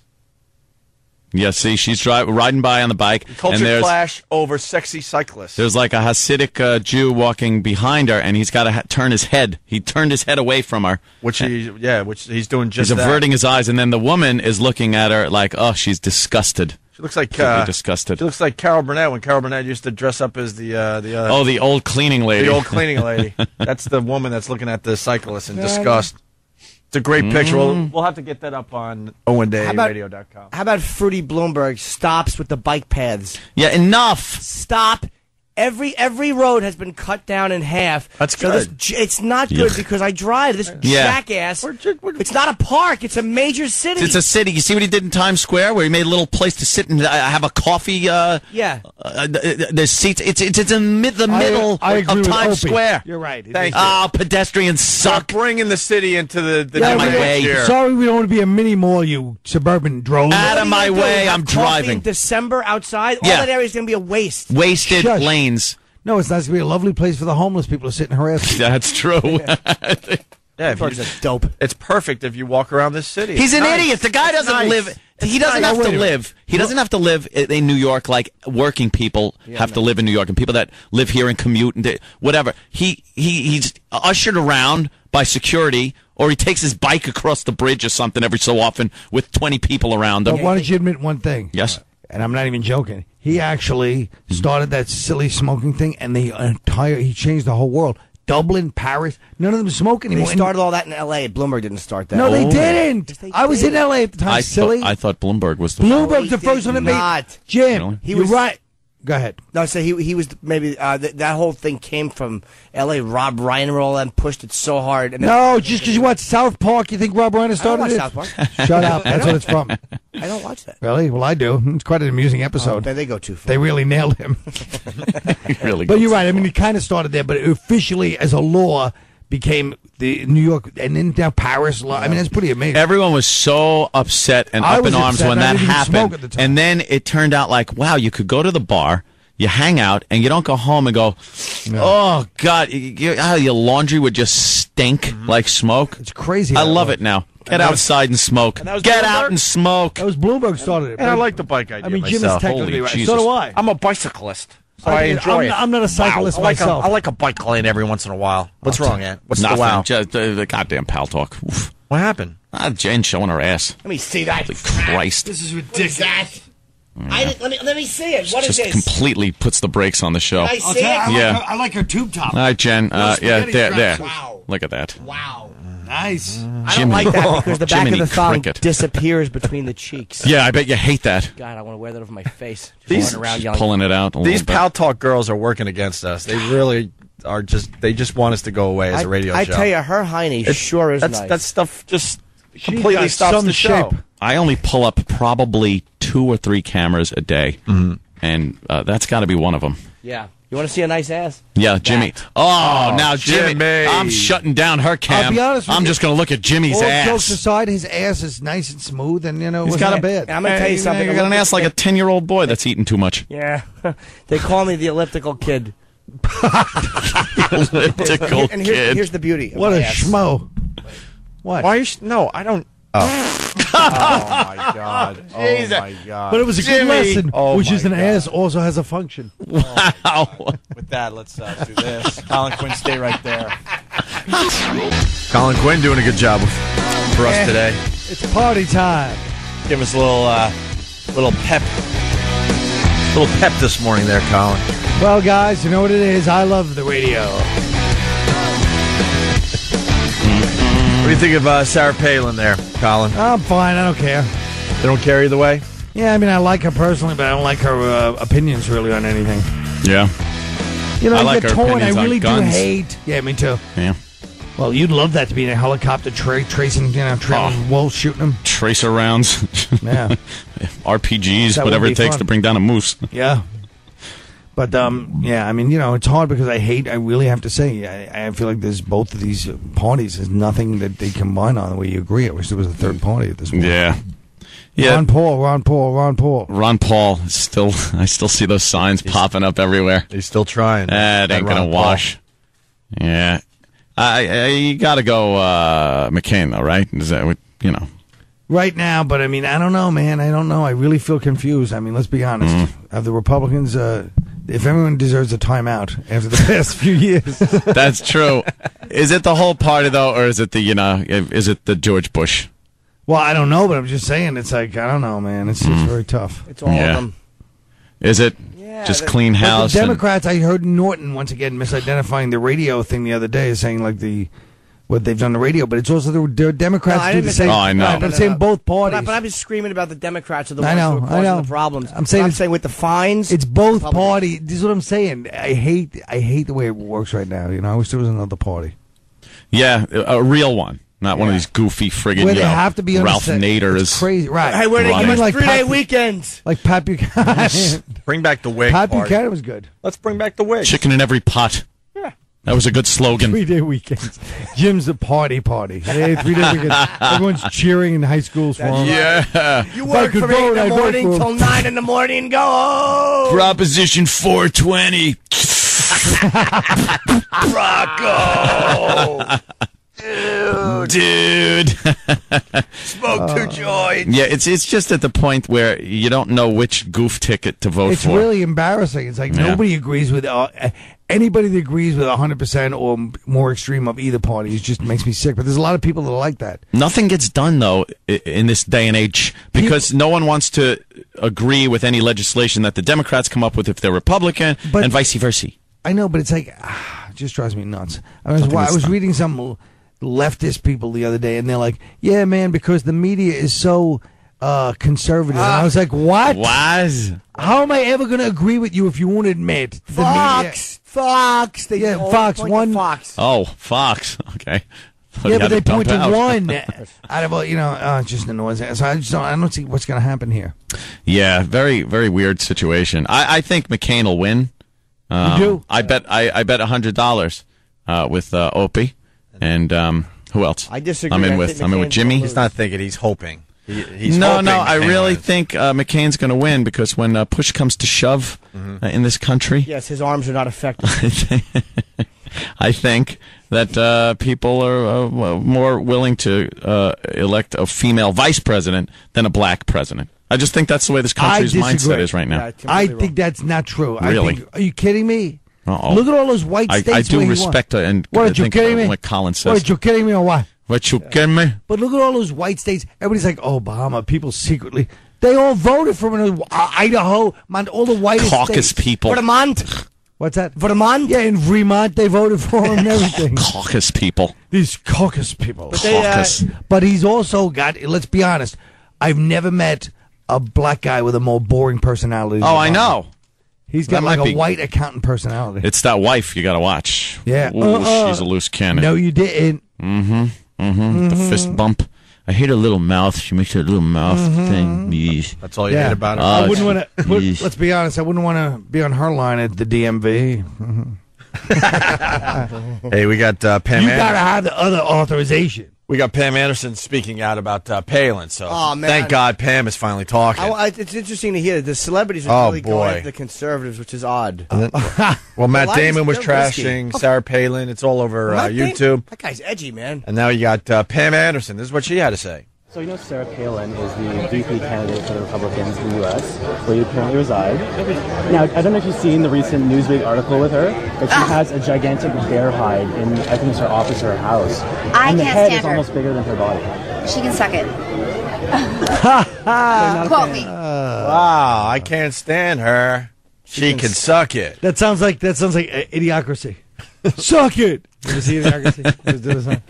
Yeah, see, she's dri riding by on the bike. Culture clash over sexy cyclists. There's like a Hasidic uh, Jew walking behind her, and he's got to ha turn his head. He turned his head away from her. Which he, yeah, which he's doing just He's that. averting his eyes, and then the woman is looking at her like, oh, she's disgusted. She looks like uh, disgusted. She looks like Carol Burnett when Carol Burnett used to dress up as the uh, the uh, oh, the old cleaning lady. The old cleaning lady. That's the woman that's looking at the cyclist in disgust. It's a great picture. We'll, we'll have to get that up on Owen Day Radio dot com. How about Fruity Bloomberg stops with the bike paths? Yeah, enough. Stop. Every every road has been cut down in half. That's so good. This, it's not good Yuck. because I drive this yeah. jackass. We're, we're, it's not a park. It's a major city. It's a city. You see what he did in Times Square, where he made a little place to sit and uh, have a coffee. Uh, yeah. Uh, there's seats. It's it's it's in mid, the I, middle I of Times Opie. Square. You're right. Thank you. Oh, pedestrians suck. We're bringing the city into the, the yeah, out of my way. Here. Sorry, we don't want to be a mini mall, you suburban drone. Out of my way. I'm driving. In December outside. Yeah. All that area is going to be a waste. Wasted Shush. lane. No, it's not going to be a lovely place for the homeless people to sit and harass you. That's true. Yeah, yeah if you, that's dope. It's perfect if you walk around this city. He's it's an nice. idiot. The guy doesn't nice. live. It's he doesn't nice. have to live. He doesn't have to live in New York like working people yeah, have no. to live in New York, and people that live here and commute and whatever. He he he's ushered around by security, or he takes his bike across the bridge or something every so often with twenty people around him. But why don't you admit one thing? Yes. And I'm not even joking. He actually started that silly smoking thing, and the entire he changed the whole world. Dublin, Paris, none of them smoke anymore. They started all that in L A Bloomberg didn't start that. No, they oh. didn't. Yes, they I did. was in L A at the time. I silly. Thought, I thought Bloomberg was the Bloomberg the first one that made. Jim, really? he was right. Go ahead. No, so he he was maybe uh, th that whole thing came from L A Rob Reiner and pushed it so hard. And no, just because you watch South Park, you think Rob Reiner started it? I don't watch it? South Park. Shut up. That's what it's from. I don't watch that. Really? Well, I do. It's quite an amusing episode. Oh, they go too far. They really nailed him. really. But you're right. I mean, it kind of started there, but it officially, as a law, became the New York and then down Paris. Yeah. I mean, it's pretty amazing. Everyone was so upset and up in arms when that happened. And then it turned out like, wow, you could go to the bar, you hang out, and you don't go home and go, no. oh, God, you, you, oh, your laundry would just stink mm-hmm. like smoke. It's crazy. I love way. it now. Get outside and smoke. And Get out and smoke. That was Bloomberg started it. And I like the bike idea. I mean, Jim is technically right. So do I. I'm a bicyclist. So I, I enjoy I'm, it. I'm not a cyclist wow. I like myself. A, I like a bike lane every once in a while. What's wrong, Ant? What's Nothing. the wow? Just, uh, the goddamn pal talk. Oof. What happened? Ah, Jen showing her ass. Let me see that. Holy Christ. This is ridiculous. What is that? Yeah. I did, let, me, let me see it. What just is this? Just completely puts the brakes on the show. Can I see okay, it? I like, yeah. her, I like her tube top. All right, Jen. Uh, yeah, there, there. Wow. Look at that. Wow. Nice. Jiminy. I don't like that because the back Jiminy of the thong cricket. disappears between the cheeks. Yeah, I bet you hate that. God, I want to wear that over my face. Just these, around just pulling it out. A These bit. Pal Talk girls are working against us. They really are just, they just want us to go away as I, a radio I show. I tell you, her hiney it's, sure is that's, nice. That stuff just she completely stops the show. Shape. I only pull up probably two or three cameras a day, mm-hmm. and uh, that's got to be one of them. Yeah. You want to see a nice ass? Yeah, Jimmy. Oh, oh, now Jimmy. Jimmy. I'm shutting down her cam. I'll be honest with I'm you. just going to look at Jimmy's All ass. All jokes aside, his ass is nice and smooth, and, you know, it's got a bit. I'm going to tell you something. He's got an ass like a ten-year-old boy that's eating too much. Yeah. They call me the elliptical kid. elliptical and here, kid. Here's the beauty. What a ass. schmo. What? Why? Are you sh no, I don't. Oh. Oh, my God. Oh, my God. But it was a Jimmy. good lesson, oh which is an God. ass also has a function. Wow. Oh With that, let's uh, do this. Colin Quinn, stay right there. Colin Quinn doing a good job for us today. It's party time. Give us a little, uh, little pep. A little pep this morning there, Colin. Well, guys, you know what it is? I love the radio. What do you think of uh, Sarah Palin there, Colin? I'm fine. I don't care. They don't care either way? Yeah, I mean, I like her personally, but I don't like her uh, opinions really on anything. Yeah. You know, I like her opinions on guns. I really do hate. Yeah, me too. Yeah. Well, you'd love that to be in a helicopter tra tracing, you know, trailing oh. wolves, shooting them. Tracer rounds. Yeah. R P Gs, that whatever it takes fun. to bring down a moose. Yeah. But, um, yeah, I mean, you know, it's hard because I hate, I really have to say, I, I feel like there's both of these parties, there's nothing that they combine on the way you agree. I wish there was a third party at this point. Yeah. yeah. Ron Paul, Ron Paul, Ron Paul. Ron Paul, still, I still see those signs he's, popping up everywhere. He's still trying. Eh, it ain't going to wash. Paul. Yeah. I, I, you got to go uh, McCain, though, right? Is that what, you know. Right now, but I mean, I don't know, man. I don't know. I really feel confused. I mean, let's be honest. Mm-hmm. Have the Republicans... Uh, If everyone deserves a timeout after the past few years, that's true. Is it the whole party though, or is it the you know, is it the George Bush? Well, I don't know, but I'm just saying it's like I don't know, man. It's mm. it's very tough. It's all yeah. of them. Is it yeah, just clean house? The Democrats. I heard Norton once again misidentifying the radio thing the other day, saying like the. What they've done the radio, but it's also the, the Democrats no, do the same. Oh, I know. Right, but I'm saying both parties. But, but I'm just screaming about the Democrats are the ones I know, who are causing I know. the problems. I'm saying, I'm saying with the fines. It's both parties. This is what I'm saying. I hate I hate the way it works right now. You know, I wish there was another party. Yeah, a real one. Not yeah. one of these goofy friggin' where they you know, have to be Ralph Nader it's is crazy. Right. Hey, where they give us like three-day weekends. Like Pat Buchanan. Bring back the wig. Pat Buchanan party. was good. Let's bring back the wig. Chicken in every pot. That was a good slogan. Three-day weekends. Jim's a party party. Hey, three-day weekends. Everyone's cheering in high schools for him. Yeah. You work from eight in the morning till nine in the morning and go home. Proposition four twenty. Rocco. Dude. Dude. Smoke two joints. Yeah, it's it's just at the point where you don't know which goof ticket to vote it's for. It's really embarrassing. It's like yeah. nobody agrees with... Uh, Anybody that agrees with one hundred percent or more extreme of either party it just makes me sick. But there's a lot of people that are like that. Nothing gets done, though, in this day and age because people, no one wants to agree with any legislation that the Democrats come up with if they're Republican but, and vice versa. I know, but it's like, ah, it just drives me nuts. I was, I was reading some leftist people the other day, and they're like, yeah, man, because the media is so... Uh, conservative. Uh, and I was like, what? Was? How am I ever going to agree with you if you won't admit the Fox, media? Fox. They yeah, Fox. One. Fox. Oh, Fox. Okay. Thought yeah, but they point out. to one out of all, you know, uh, just annoys me. So I just don't, I don't see what's going to happen here. Yeah, very, very weird situation. I, I think McCain will win. Um, you do? I bet, I, I bet one hundred dollars uh, with uh, Opie. And um, who else? I disagree. I'm in with, I'm in with Jimmy. He's not thinking, he's hoping. He's no, no, I really is. think uh, McCain's going to win because when uh, push comes to shove mm-hmm. uh, in this country... Yes, his arms are not effective. I think that uh, people are uh, more willing to uh, elect a female vice president than a black president. I just think that's the way this country's mindset is right now. Yeah, I wrong. think that's not true. Really? I think, are you kidding me? Uh-oh. Look at all those white states. I, I do respect uh, and what, you think kidding me? what Colin says. What, you kidding me or what? What, you yeah. kidding me? But look at all those white states. Everybody's like, Obama, people secretly... They all voted for him. Uh, Idaho, all the white Caucus states. people. Vermont. What's that? Vermont? Yeah, in Vermont, they voted for him and everything. Caucus people. These caucus people. But caucus. They, uh, but he's also got, let's be honest, I've never met a black guy with a more boring personality. Oh, I know. He's got that like a be... white accountant personality. It's that wife you got to watch. Yeah. Ooh, uh-uh. She's a loose cannon. No, you didn't. Mm-hmm. Mm-hmm. mm-hmm. The fist bump. I hate her little mouth. She makes her little mouth mm-hmm. thing. That's all you yeah. hate about her. Uh, I wouldn't want to. Let's be honest. I wouldn't want to be on her line at the D M V. Mm-hmm. Hey, we got uh, Pam. You Ander- gotta have the other authorization. We got Pam Anderson speaking out about uh, Palin. So, oh, man. Thank God Pam is finally talking. I, I, it's interesting to hear that the celebrities are oh, really boy. going after the conservatives, which is odd. Uh, well, Matt well, Damon was trashing risky. Sarah Palin. It's all over uh, YouTube. That guy's edgy, man. And now you got uh, Pam Anderson. This is what she had to say. So you know Sarah Palin is the V P candidate for the Republicans in the U S, where you currently reside. Now, I don't know if you've seen the recent Newsweek article with her, but she Ugh. has a gigantic bear hide in, I think it's her office or her house. I and can't stand her. And the head is her. almost bigger than her body. She can suck it. Quote me. Wow, I can't stand her. She, she can, can suck it. That sounds like, that sounds like uh, Idiocracy. Suck it! Did you see Idiocracy?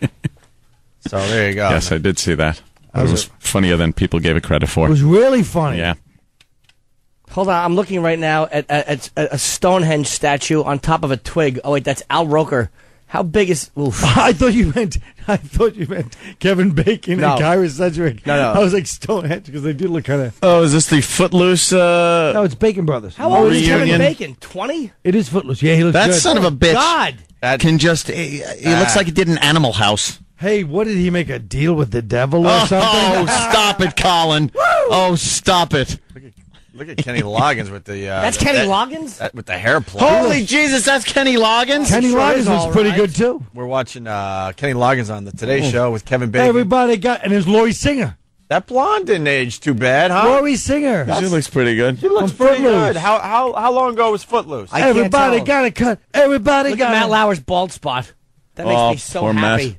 So there you go. Yes, man. I did see that. It was it? funnier than people gave it credit for. It was really funny. Yeah. Hold on, I'm looking right now at, at, at a Stonehenge statue on top of a twig. Oh wait, that's Al Roker. How big is? Oof. I thought you meant. I thought you meant Kevin Bacon no. and Kyra Sedgwick. No, no. I was like Stonehenge because they did look kind of. Oh, is this the Footloose? Uh, no, it's Bacon Brothers. How old is Kevin Bacon? Twenty. It is Footloose. Yeah, he looks. That good. son of a bitch. God. That can just. He, he ah. looks like he did an Animal House. Hey, what did he make a deal with the devil or oh, something? Oh, stop it, Colin. Oh, stop it. Look at, look at Kenny Loggins with the... Uh, that's the, Kenny that, Loggins? That, with the hair plug. Holy Jesus, that's Kenny Loggins? Kenny sure Loggins was pretty right. good, too. We're watching uh, Kenny Loggins on the Today oh. Show with Kevin Bacon. Everybody got... And there's Lori Singer. That blonde didn't age too bad, huh? Lori Singer. That's, she looks pretty good. She looks I'm pretty Footloose. good. How, how, how long ago was Footloose? I Everybody got a cut. Everybody look got... Look at Matt Lauer's bald spot. That makes oh, me so happy. Matt.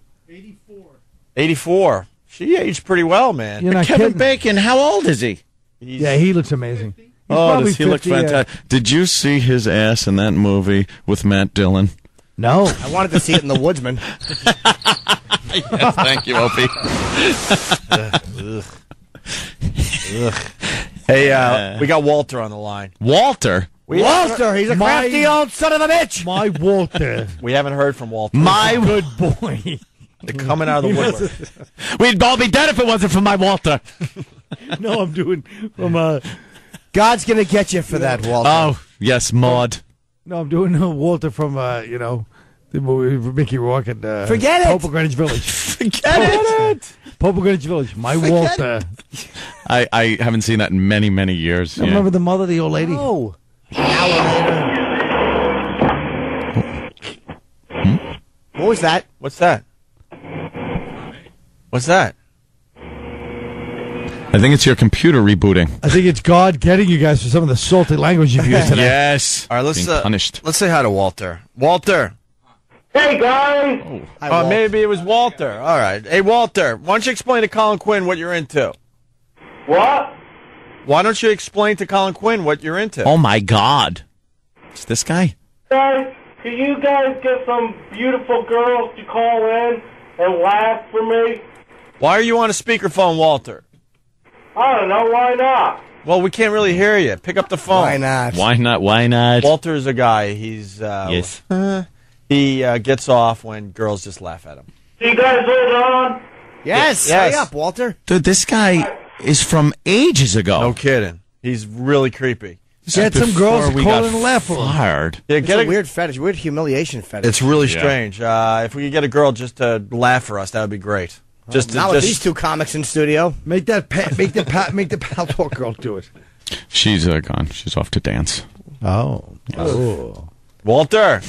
eighty-four. She aged pretty well, man. But Kevin kidding. Bacon, how old is he? He's yeah, he looks amazing. Oh, does he look fantastic. Uh, Did you see his ass in that movie with Matt Dillon? No. I wanted to see it in The Woodsman. Yes, thank you, Opie. Ugh, ugh, ugh. Hey, uh, we got Walter on the line. Walter? We Walter, he's a crafty my, old son of a bitch. My Walter. We haven't heard from Walter. My good boy. They're coming out of the woodwork. We'd all be dead if it wasn't for my Walter. No, I'm doing from uh, God's gonna get you for that, Walter. Oh yes, Maud. No, I'm doing uh, Walter from uh, you know the movie with Mickey Rourke and uh, Forget it. Pope of Greenwich Village. Forget Pope. it. Pope of Greenwich Village. My Forget Walter. I, I haven't seen that in many many years. I yeah. remember the mother, the old lady. Oh, an hour later. Hmm? What was that? What's that? What's that? I think it's your computer rebooting. I think it's God getting you guys for some of the salty language you've used today. Yes. All right, let's uh, punished. Let's say hi to Walter. Walter. Hey guys. Oh, hi, uh, Walter. Maybe it was Walter. All right. Hey Walter, why don't you explain to Colin Quinn what you're into? What? Why don't you explain to Colin Quinn what you're into? Oh my God. It's this guy. Guys, can you guys get some beautiful girls to call in and laugh for me? Why are you on a speakerphone, Walter? I don't know. Why not? Well, we can't really hear you. Pick up the phone. Why not? Why not? Why not? Walter's a guy. He's uh, yes. Uh, he uh, gets off when girls just laugh at him. You guys hold on. Yes. Yes. Stay up, Walter. Dude, this guy is from ages ago. No kidding. He's really creepy. Get some girls to call and laugh for him. Yeah, it's a, a weird fetish, weird humiliation fetish. It's really yeah. strange. Uh, if we could get a girl just to laugh for us, that would be great. Just, Not just, with these two comics in studio. Make that pa- make the pa- make the pal talk girl do it. She's uh, gone. She's off to dance. Oh, yes. oh. Walter.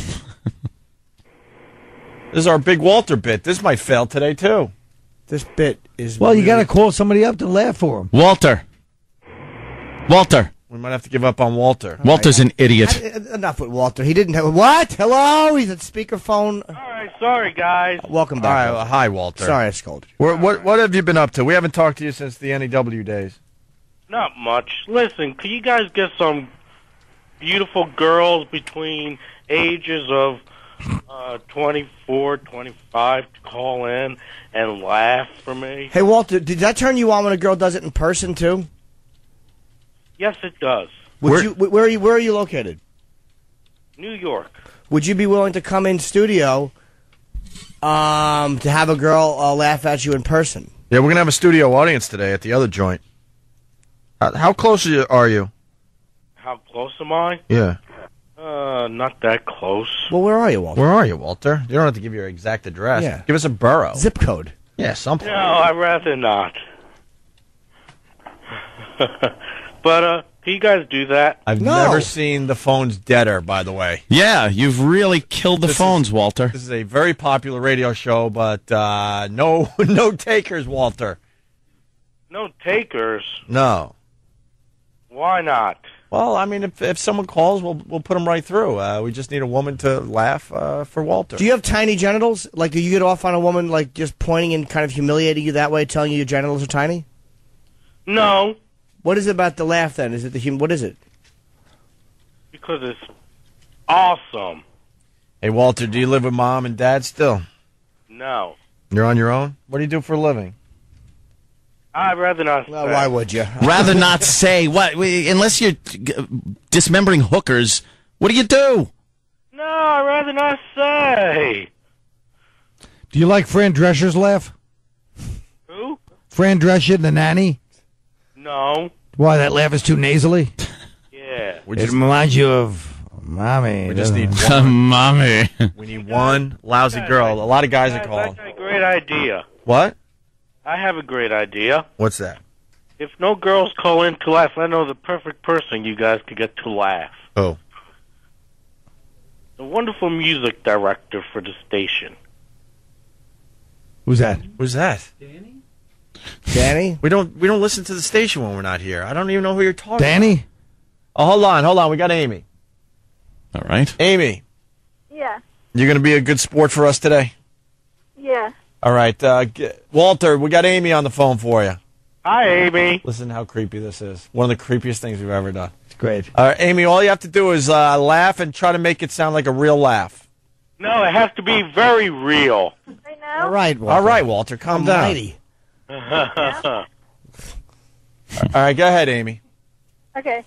This is our Big Walter bit. This might fail today, too. This bit is... Well, really... you got to call somebody up to laugh for him. Walter. Walter. We might have to give up on Walter. All Walter's right. an idiot. I, enough with Walter. He didn't have... What? Hello? He's at speakerphone. All right. Sorry, guys. Welcome back. All right, well, hi, Walter. Sorry, I scolded you. What, what, what have you been up to? We haven't talked to you since the N E W days. Not much. Listen, can you guys get some beautiful girls between ages of... Uh, twenty-four, twenty-five to call in and laugh for me. Hey, Walter, did that turn you on when a girl does it in person, too? Yes, it does. Would where, you, where, are you, where are you located? New York. Would you be willing to come in studio um, to have a girl uh, laugh at you in person? Yeah, we're going to have a studio audience today at the other joint. Uh, how close are you? How close am I? Yeah. Uh, not that close. Well, where are you, Walter? Where are you, Walter? You don't have to give your exact address. Yeah. Give us a borough. Zip code. Yeah, something. No, I'd rather not. But, uh, can you guys do that? I've no. never seen the phones deader, by the way. Yeah, you've really killed the this phones, is, Walter. This is a very popular radio show, but, uh, no, no takers, Walter. No takers? No. Why not? Well, I mean, if, if someone calls, we'll we'll put them right through. Uh, we just need a woman to laugh uh, for Walter. Do you have tiny genitals? Like, do you get off on a woman, like, just pointing and kind of humiliating you that way, telling you your genitals are tiny? No. What is it about the laugh, then? Is it the human? What is it? Because it's awesome. Hey, Walter, do you live with Mom and Dad still? No. You're on your own? What do you do for a living? I'd rather not say. Well, why would you? Rather not say. What? We, unless you're dismembering hookers, what do you do? No, I'd rather not say. Do you like Fran Drescher's laugh? Who? Fran Drescher, the nanny? No. Why, that laugh is too nasally? Yeah. We're it just, reminds you of Mommy. We just need one. Mommy. We need one lousy girl. A lot of guys are calling. That's a great idea. What? I have a great idea. What's that? If no girls call in to laugh, I know the perfect person you guys could get to laugh. Oh. The wonderful music director for the station. Who's that? Who's that? Danny? Danny? We don't we don't listen to the station when we're not here. I don't even know who you're talking Danny? About. Oh, hold on, hold on. We got Amy. All right. Amy. Yeah. You're going to be a good sport for us today? Yeah. All right, uh, get, Walter, we got Amy on the phone for you. Hi, Amy. Listen to how creepy this is. One of the creepiest things we've ever done. It's great. All right, Amy, all you have to do is uh, laugh and try to make it sound like a real laugh. No, it has to be very real. Right now? All right, Walter. All right, Walter, calm Almighty. Down. All right, go ahead, Amy. Okay.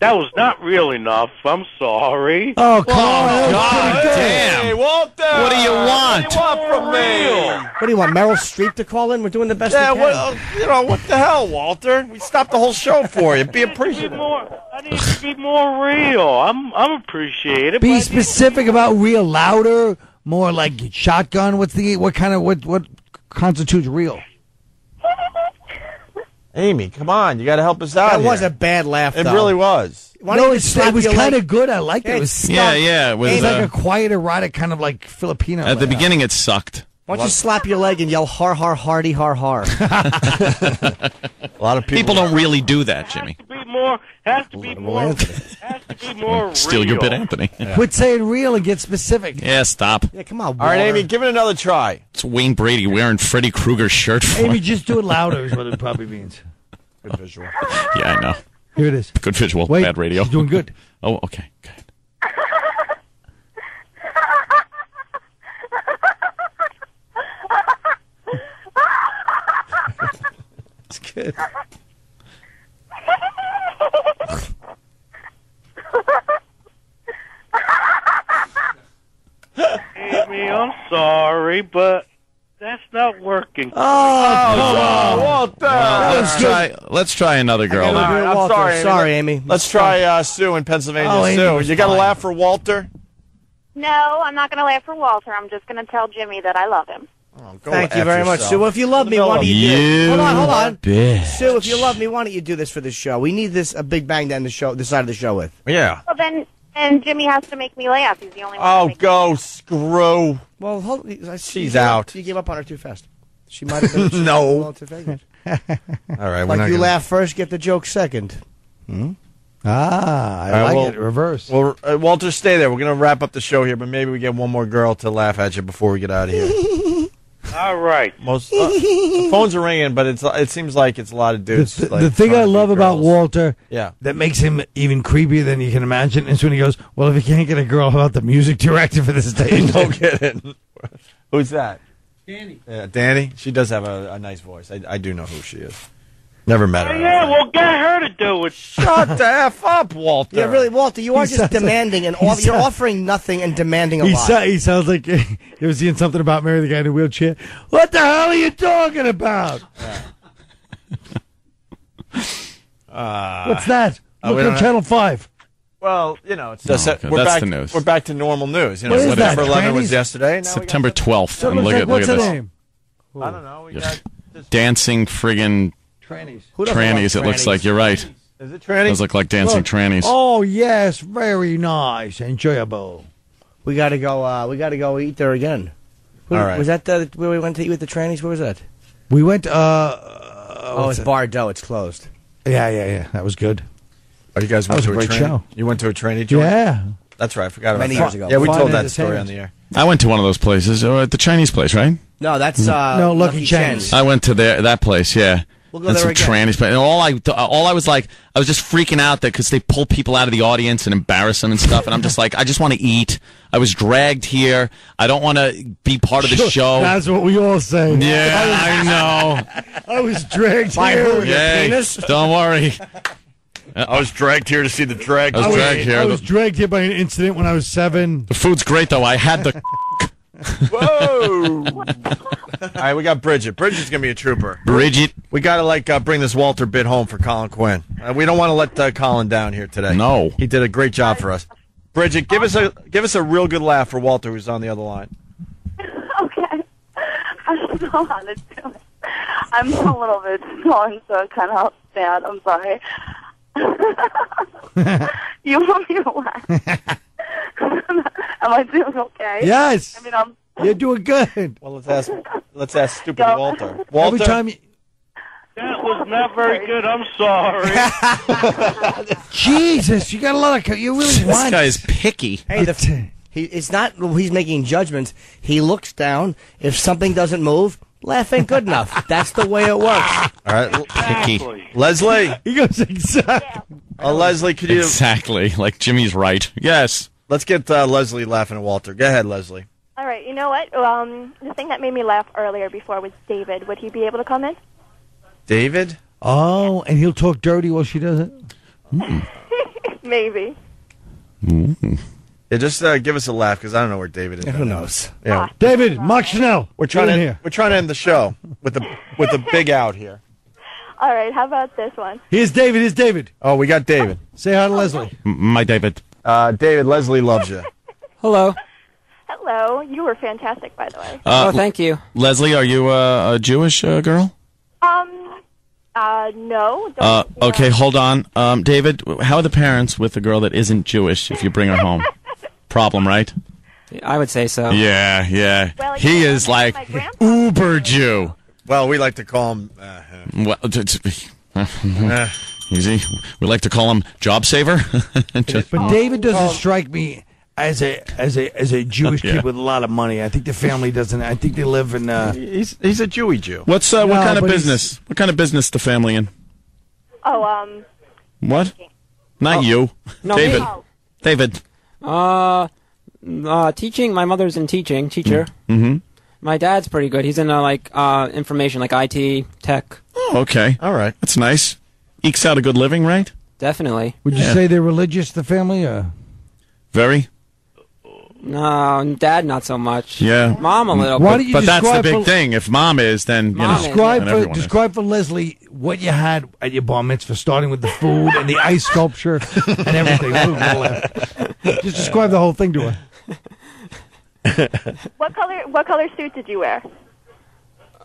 That was not real enough. I'm sorry. Oh, come on. God damn. Hey, Walter. What do you want? What do you want from me? What do you want, Meryl Streep to call in? We're doing the best yeah, we can. What, you know, what the hell, Walter? We stopped the whole show for you. Be appreciative. I need, more, I need to be more real. I'm, I'm appreciative. Be specific about real, louder, more like shotgun. What's the, what kind of, what, what constitutes real? Amy, come on. You got to help us out. That here. Was a bad laugh, It though. Really was. Why no, it's, it was kind of good. I liked it. It was yeah, yeah. It was, it was uh, like a quiet, erotic, kind of like Filipino. At laugh. The beginning, it sucked. Why don't you slap your leg and yell, har, har, hardy, har, har. A lot of people, people don't really do that, Jimmy. It has to be more, has to be more, has to be more Steal real. Your bit, Anthony. Yeah. Quit saying real and get specific. Yeah, stop. Yeah, come on, boy. All right, Amy, give it another try. It's Wayne Brady wearing Freddy Krueger's shirt for Amy, just do it louder is what it probably means. Good visual. Yeah, I know. Here it is. Good visual, Wait, bad radio. She's doing good. Oh, okay, go ahead. Good. Amy, I'm sorry, but that's not working. Oh, oh Walter! Well, let's try. Let's try another girl. Right, I'm Walter. sorry, Amy. sorry, Amy. Let's try uh, Sue in Pennsylvania. Oh, Sue, you got to laugh for Walter? No, I'm not going to laugh for Walter. I'm just going to tell Jimmy that I love him. Oh, go Thank you very yourself. much, Sue. Well, if you love me, why don't you, you do... Hold on, hold on. Bitch. Sue, if you love me, why don't you do this for this show? We need this a big bang to end the show, the side of the show with. Yeah. Well, then... And Jimmy has to make me laugh. He's the only one. Oh, go screw. Well, hold, I, she's she, out. You gave up on her too fast. She might have been she no. Too fast. All right. Like you gonna... laugh first, get the joke second. Hmm? Ah, I right, like well, it. Reverse. Well, uh, Walter, stay there. We're gonna wrap up the show here, but maybe we get one more girl to laugh at you before we get out of here. All right. Most uh, the phones are ringing, but it's it seems like it's a lot of dudes. The, the, like, the thing I love about Walter, yeah. that makes him even creepier than you can imagine, is when he goes, "Well, if you can't get a girl, how about the music director for this station?" No kidding. Who's that? Danny. Yeah, Danny. She does have a, a nice voice. I, I do know who she is. Never met her. Oh, yeah, we'll get her to do it. Shut the F up, Walter. Yeah, really, Walter, you are he just demanding. Like, and off, You're offering nothing and demanding a he lot. So, he sounds like he was seeing something about Mary, the guy in the wheelchair. What the hell are you talking about? Yeah. uh, What's that? Look uh, at Channel five. Well, you know, it's just no, okay. we're that's back, the news. We're back to normal news. You know, what September eleventh was yesterday. September twelfth. And look at, look at this. Name? I don't know. We got this dancing friggin'... Trannies. Who trannies, like it trannies? looks like. You're right. Is it trannies? Those look like dancing look. trannies. Oh, yes. Very nice. Enjoyable. We got to go uh, We got to go eat there again. Where, All right. Was that the, where we went to eat with the trannies? Where was that? We went... Uh, uh, oh, it's it? Bardo. It's closed. Yeah, yeah, yeah. That was good. Oh, you guys went that was to a, a great show. You went to a tranny joint? Yeah. That's right. I forgot about Many that. Many years ago. Yeah, we Fun told that story on the air. I went to one of those places. Or at the Chinese place, right? No, that's... Uh, no, Lucky Chen's. I went to their, that place, yeah. We'll go and there some again. trannies, but all I, all I was like, I was just freaking out that because they pull people out of the audience and embarrass them and stuff, and I'm just like, I just want to eat. I was dragged here. I don't want to be part of the sure, show. That's what we all say. Yeah, I, was, I know. I was dragged By here. Who, Yay, penis? Don't worry. I was dragged here to see the drag. I was, I was dragged here. I was dragged here by an incident when I was seven. The food's great though. I had the. Whoa! All right, we got Bridget. Bridget's gonna be a trooper. Bridget, we gotta like uh, bring this Walter bit home for Colin Quinn. Uh, we don't want to let uh, Colin down here today. No, he did a great job for us. Bridget, give us a give us a real good laugh for Walter, who's on the other line. Okay, I don't know how to do it. I'm a little bit strong, so I'm kind of upset. I'm sorry. You want me to laugh? Am I doing okay? Yes. I mean, I'm. You're doing good. Well, let's ask. Let's ask stupid Go. Walter. Walter. Every time you... That was not very good. I'm sorry. Jesus, you got a lot of. You really want. This guy is picky. Hey, the, he, it's not. He's making judgments. He looks down. If something doesn't move, laugh ain't good enough. That's the way it works. All right, exactly. Picky. Leslie. He goes exactly. Yeah. Uh, Leslie, could you exactly like Jimmy's right? Yes. Let's get uh, Leslie laughing at Walter. Go ahead, Leslie. All right. You know what? Um, the thing that made me laugh earlier before was David. Would he be able to come in? David? Oh, and he'll talk dirty while she does it? Mm. Maybe. Mm. Yeah, just uh, give us a laugh because I don't know where David is. Yeah, who knows? Yeah. David, Mark Schnell. We're trying to end, we're trying to end the show with the with the big out here. All right. How about this one? Here's David. Here's David. Oh, we got David. Say hi to Leslie. My David. Uh, David, Leslie loves you. Hello. Hello. You were fantastic, by the way. Uh, oh, thank you. Leslie, are you uh, a Jewish uh, girl? Um, uh, no. Don't, uh, okay, no. Hold on. Um, David, how are the parents with a girl that isn't Jewish if you bring her home? Problem, right? I would say so. Yeah, yeah. Well, he yeah, is like uber Jew. Well, we like to call him... Uh, well, uh, Easy. We like to call him Job Saver. Just, but David doesn't strike me as a as a as a Jewish yeah. kid with a lot of money. I think the family doesn't. I think they live in. Uh, he's he's a Jewy Jew. What's uh, no, what kind of business? What kind of business the family in? Oh um. What? Not oh. you, no, David. No. David. Uh, uh, teaching. My mother's in teaching. Teacher. Mm-hmm. My dad's pretty good. He's in uh, like uh information, like I T tech. Oh, okay. All right. That's nice. Ekes out a good living, right? Definitely. Would you yeah. say they're religious, the family? Or? Very. No, Dad not so much. Yeah. Mom a little Why bit. You but that's the big thing. If Mom is, then, mom you know. Describe, for, describe for Leslie what you had at your bar mitzvah, starting with the food and the ice sculpture and everything. Just describe the whole thing to her. What color, what color suit did you wear?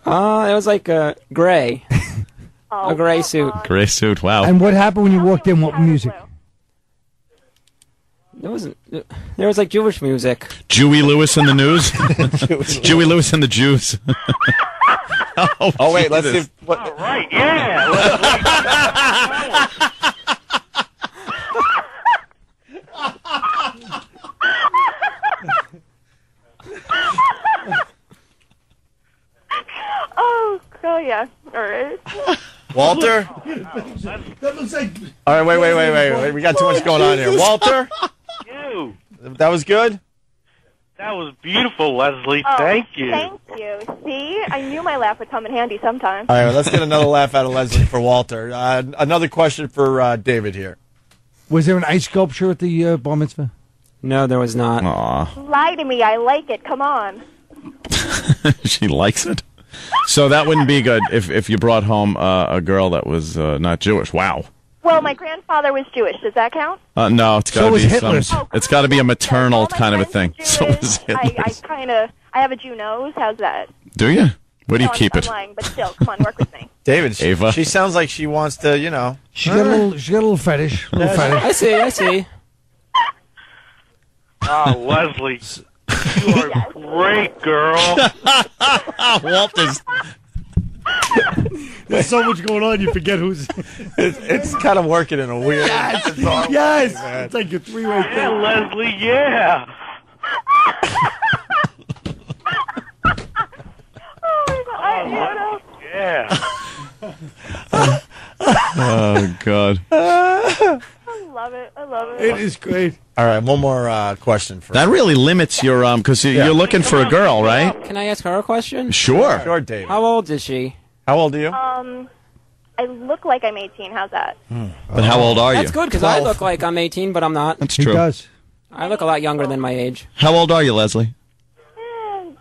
Uh, it was like a gray. Oh, a gray suit. Gray suit, wow. And what happened when you walked in? What music? There wasn't. There was like Jewish music. Jewy Lewis in the news? Jewy Lewis and the Jews. Oh, oh wait, let's see. What... All right, yeah. Let's, let's, let's... Oh, hell yeah. All right. Walter? That looks like... All right, wait, wait, wait, wait, wait. We got too much going on here. Walter? You. That was good? That was beautiful, Leslie. Oh, thank you. Thank you. See? I knew my laugh would come in handy sometime. All right, well, let's get another laugh out of Leslie for Walter. Uh, another question for uh, David here. Was there an ice sculpture at the uh, bar mitzvah? No, there was not. Aww. Lie to me. I like it. Come on. She likes it? So that wouldn't be good if if you brought home uh, a girl that was uh, not Jewish. Wow. Well, my grandfather was Jewish. Does that count? Uh, no, it's got to be some, oh, it's got to be a maternal kind of a thing. So was Hitler's. I, I kind of I have a Jew nose. How's that? Do you? Where do you no, keep I'm, it? I'm lying, but still, come on, work with me. David, she, Ava. she sounds like she wants to, you know. She got a little, she got a little fetish. A little fetish. I see. I see. Ah, oh, Leslie. You are yes. great, girl. Walter's. There's so much going on, you forget who's. it's, it's kind of working in a weird. Yes, it's yes. Way, it's like a three-way thing. Yeah, Leslie. Yeah. Oh my God! Oh, yeah. Oh God. I love it. I love it. It is great. All right, one more uh, question for that. Really limits your um, because yeah. you're looking for a girl, right? Can I ask her a question? Sure, sure, Dave. How old is she? How old are you? Um, I look like I'm eighteen. How's that? Hmm. But how old are you? That's good because I look like I'm eighteen, but I'm not. That's true. He does. I look a lot younger than my age. How old are you, Leslie? Mm.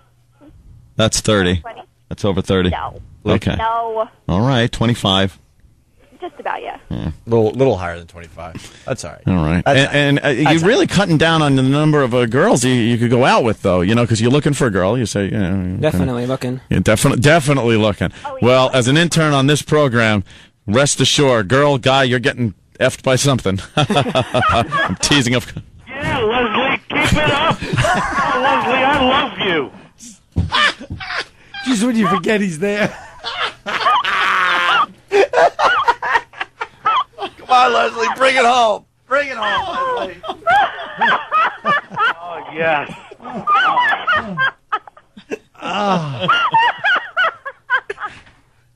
That's thirty. twenty. That's over thirty. No. Okay. No. All right, twenty-five. Just about, yeah. yeah. A little, little higher than twenty-five. That's all right. All right. That's and and uh, you're really right. cutting down on the number of uh, girls you, you could go out with, though, you know, because you're looking for a girl. You say, you know. Definitely kinda, looking. Yeah, defi definitely looking. Oh, yeah. Well, as an intern on this program, rest assured, girl, guy, you're getting effed by something. I'm teasing up. Yeah, Leslie, keep it up. Leslie, I love you. Just when you forget he's there. Come on, Leslie, bring it home. Bring it home, Leslie. Oh, yes. Oh,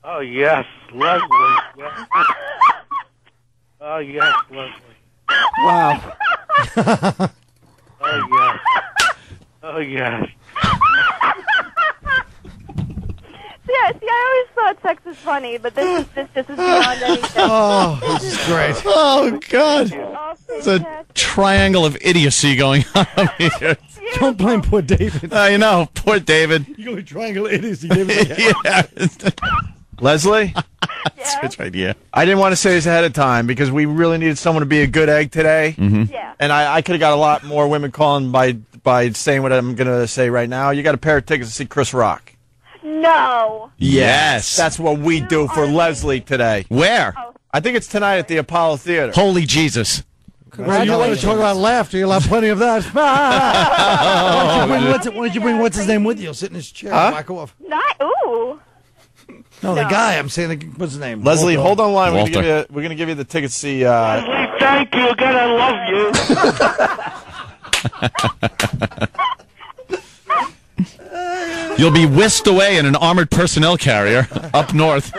oh yes, Leslie. Yes. Oh, yes, Leslie. Wow. Oh, yes. Oh, yes. Yeah, see, I always thought sex was funny, but this is this, this is beyond anything. Oh, this is great. Oh, God. It's a triangle of idiocy going on here. Don't blame poor David. I uh, you know, poor David. You're going to triangle idiocy, David. Yeah. Leslie? Yeah. That's right, yeah. I didn't want to say this ahead of time because we really needed someone to be a good egg today. Mm-hmm. Yeah. And I, I could have got a lot more women calling by, by saying what I'm going to say right now. You got a pair of tickets to see Chris Rock. No. Yes. That's what we do for Leslie today. Where? Oh. I think it's tonight at the Apollo Theater. Holy Jesus. Well, you want to talk about laughter, you'll have plenty of that. Why don't you bring what's-his-name with you? He'll sit in his chair huh? and whack off. Not, ooh. No, no, the guy. I'm saying, the, what's his name? Leslie, Walter. Hold on line. We're going to give you the ticket to see... Uh... Leslie, thank you. God, I love you. You'll be whisked away in an armored personnel carrier up north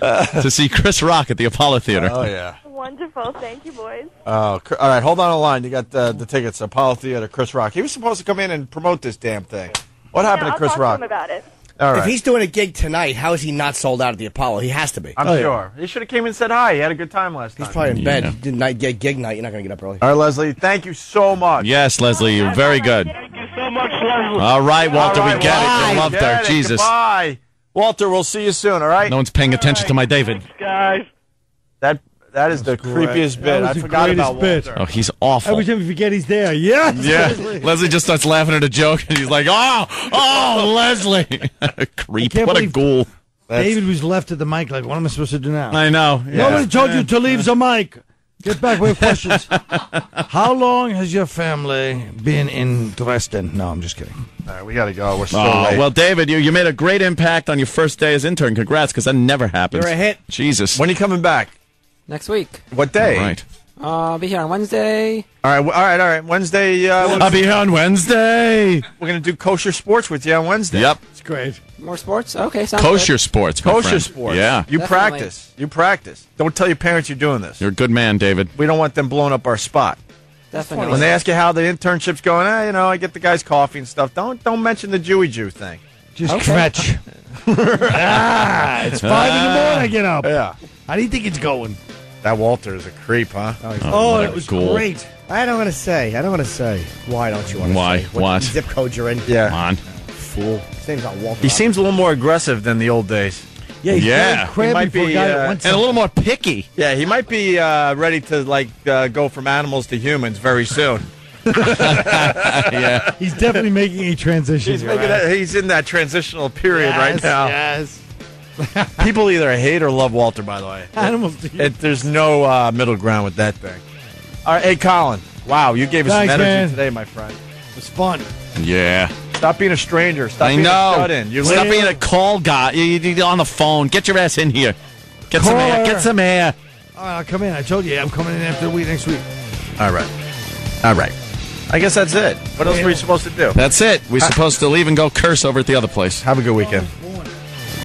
to see Chris Rock at the Apollo Theater. Oh, yeah. Wonderful. Thank you, boys. Oh, all right. Hold on a line. You got uh, the tickets. Apollo Theater, Chris Rock. He was supposed to come in and promote this damn thing. What happened yeah, to Chris I'll talk Rock? To him about it. All right. If he's doing a gig tonight, how is he not sold out at the Apollo? He has to be. I'm oh, sure. Yeah. He should have came and said hi. He had a good time last night. He's probably in yeah. bed. Did night gig, gig night. You're not going to get up early. All right, Leslie. Thank you so much. Yes, Leslie. You're very good. Thank you so much, Leslie. All right, Walter. All right, we get bye. it. I love her. Jesus. Bye, Walter. We'll see you soon. All right. No one's paying all attention right. to my David. Thanks, guys. That That is that the great. creepiest bit. I forgot about bit. Walter. Oh, he's awful. Every time you forget he's there. Yes. Yeah. Leslie. Leslie just starts laughing at a joke, and he's like, "Oh, oh, Leslie, creep! What a ghoul!" That's... David was left at the mic. Like, what am I supposed to do now? I know. Yeah. Nobody told yeah. you to leave the mic. Get back with questions. How long has your family been in Dresden? No, I'm just kidding. All right, we got to go. We're so oh, late. Well, David, you, you made a great impact on your first day as intern. Congrats, because that never happens. You're a hit. Jesus. When are you coming back? Next week. What day? All right. Uh, I'll be here on Wednesday. All right, all right, all right. Wednesday. Uh, I'll be here on Wednesday. We're going to do kosher sports with you on Wednesday. Yep. It's great. More sports? Okay, sounds Kosher good. sports, Kosher friend. sports. Yeah. You Definitely. practice. You practice. Don't tell your parents you're doing this. You're a good man, David. We don't want them blowing up our spot. Definitely. When they ask you how the internship's going, eh, you know, I get the guys coffee and stuff. Don't don't mention the Jewy Jew thing. Just okay. Kvetch. ah, it's five ah. in the morning I get up. Yeah. How do you think it's going? That Walter is a creep, huh? Oh, oh it was cool. great. I don't want to say. I don't want to say. Why don't you want to Why? say? Why? What, what? Zip code you're in? Yeah. Come on. Fool. His name's not Walter. He seems a little more aggressive than the old days. Yeah, he's yeah. He might be, uh, and a little more picky. Yeah, he might be uh, ready to like uh, go from animals to humans very soon. yeah, he's definitely making a transition. He's, making right. a, he's in that transitional period yes, right now. Yes. People either hate or love Walter, by the way. Animals. It, it, there's no uh, middle ground with that thing. All right, hey, Colin. Wow, you gave us Thanks, some energy man. today, my friend. It was fun. Yeah. Stop being a stranger. Stop I being know. a shut-in. You're Stop being a call guy. You're on the phone. Get your ass in here. Get call some air. Her. Get some air. All right, I'll come in. I told you I'm coming in after the week next week. All right. All right. I guess that's it. What else were you supposed to do? That's it. We're I supposed to leave and go curse over at the other place. Have a good weekend.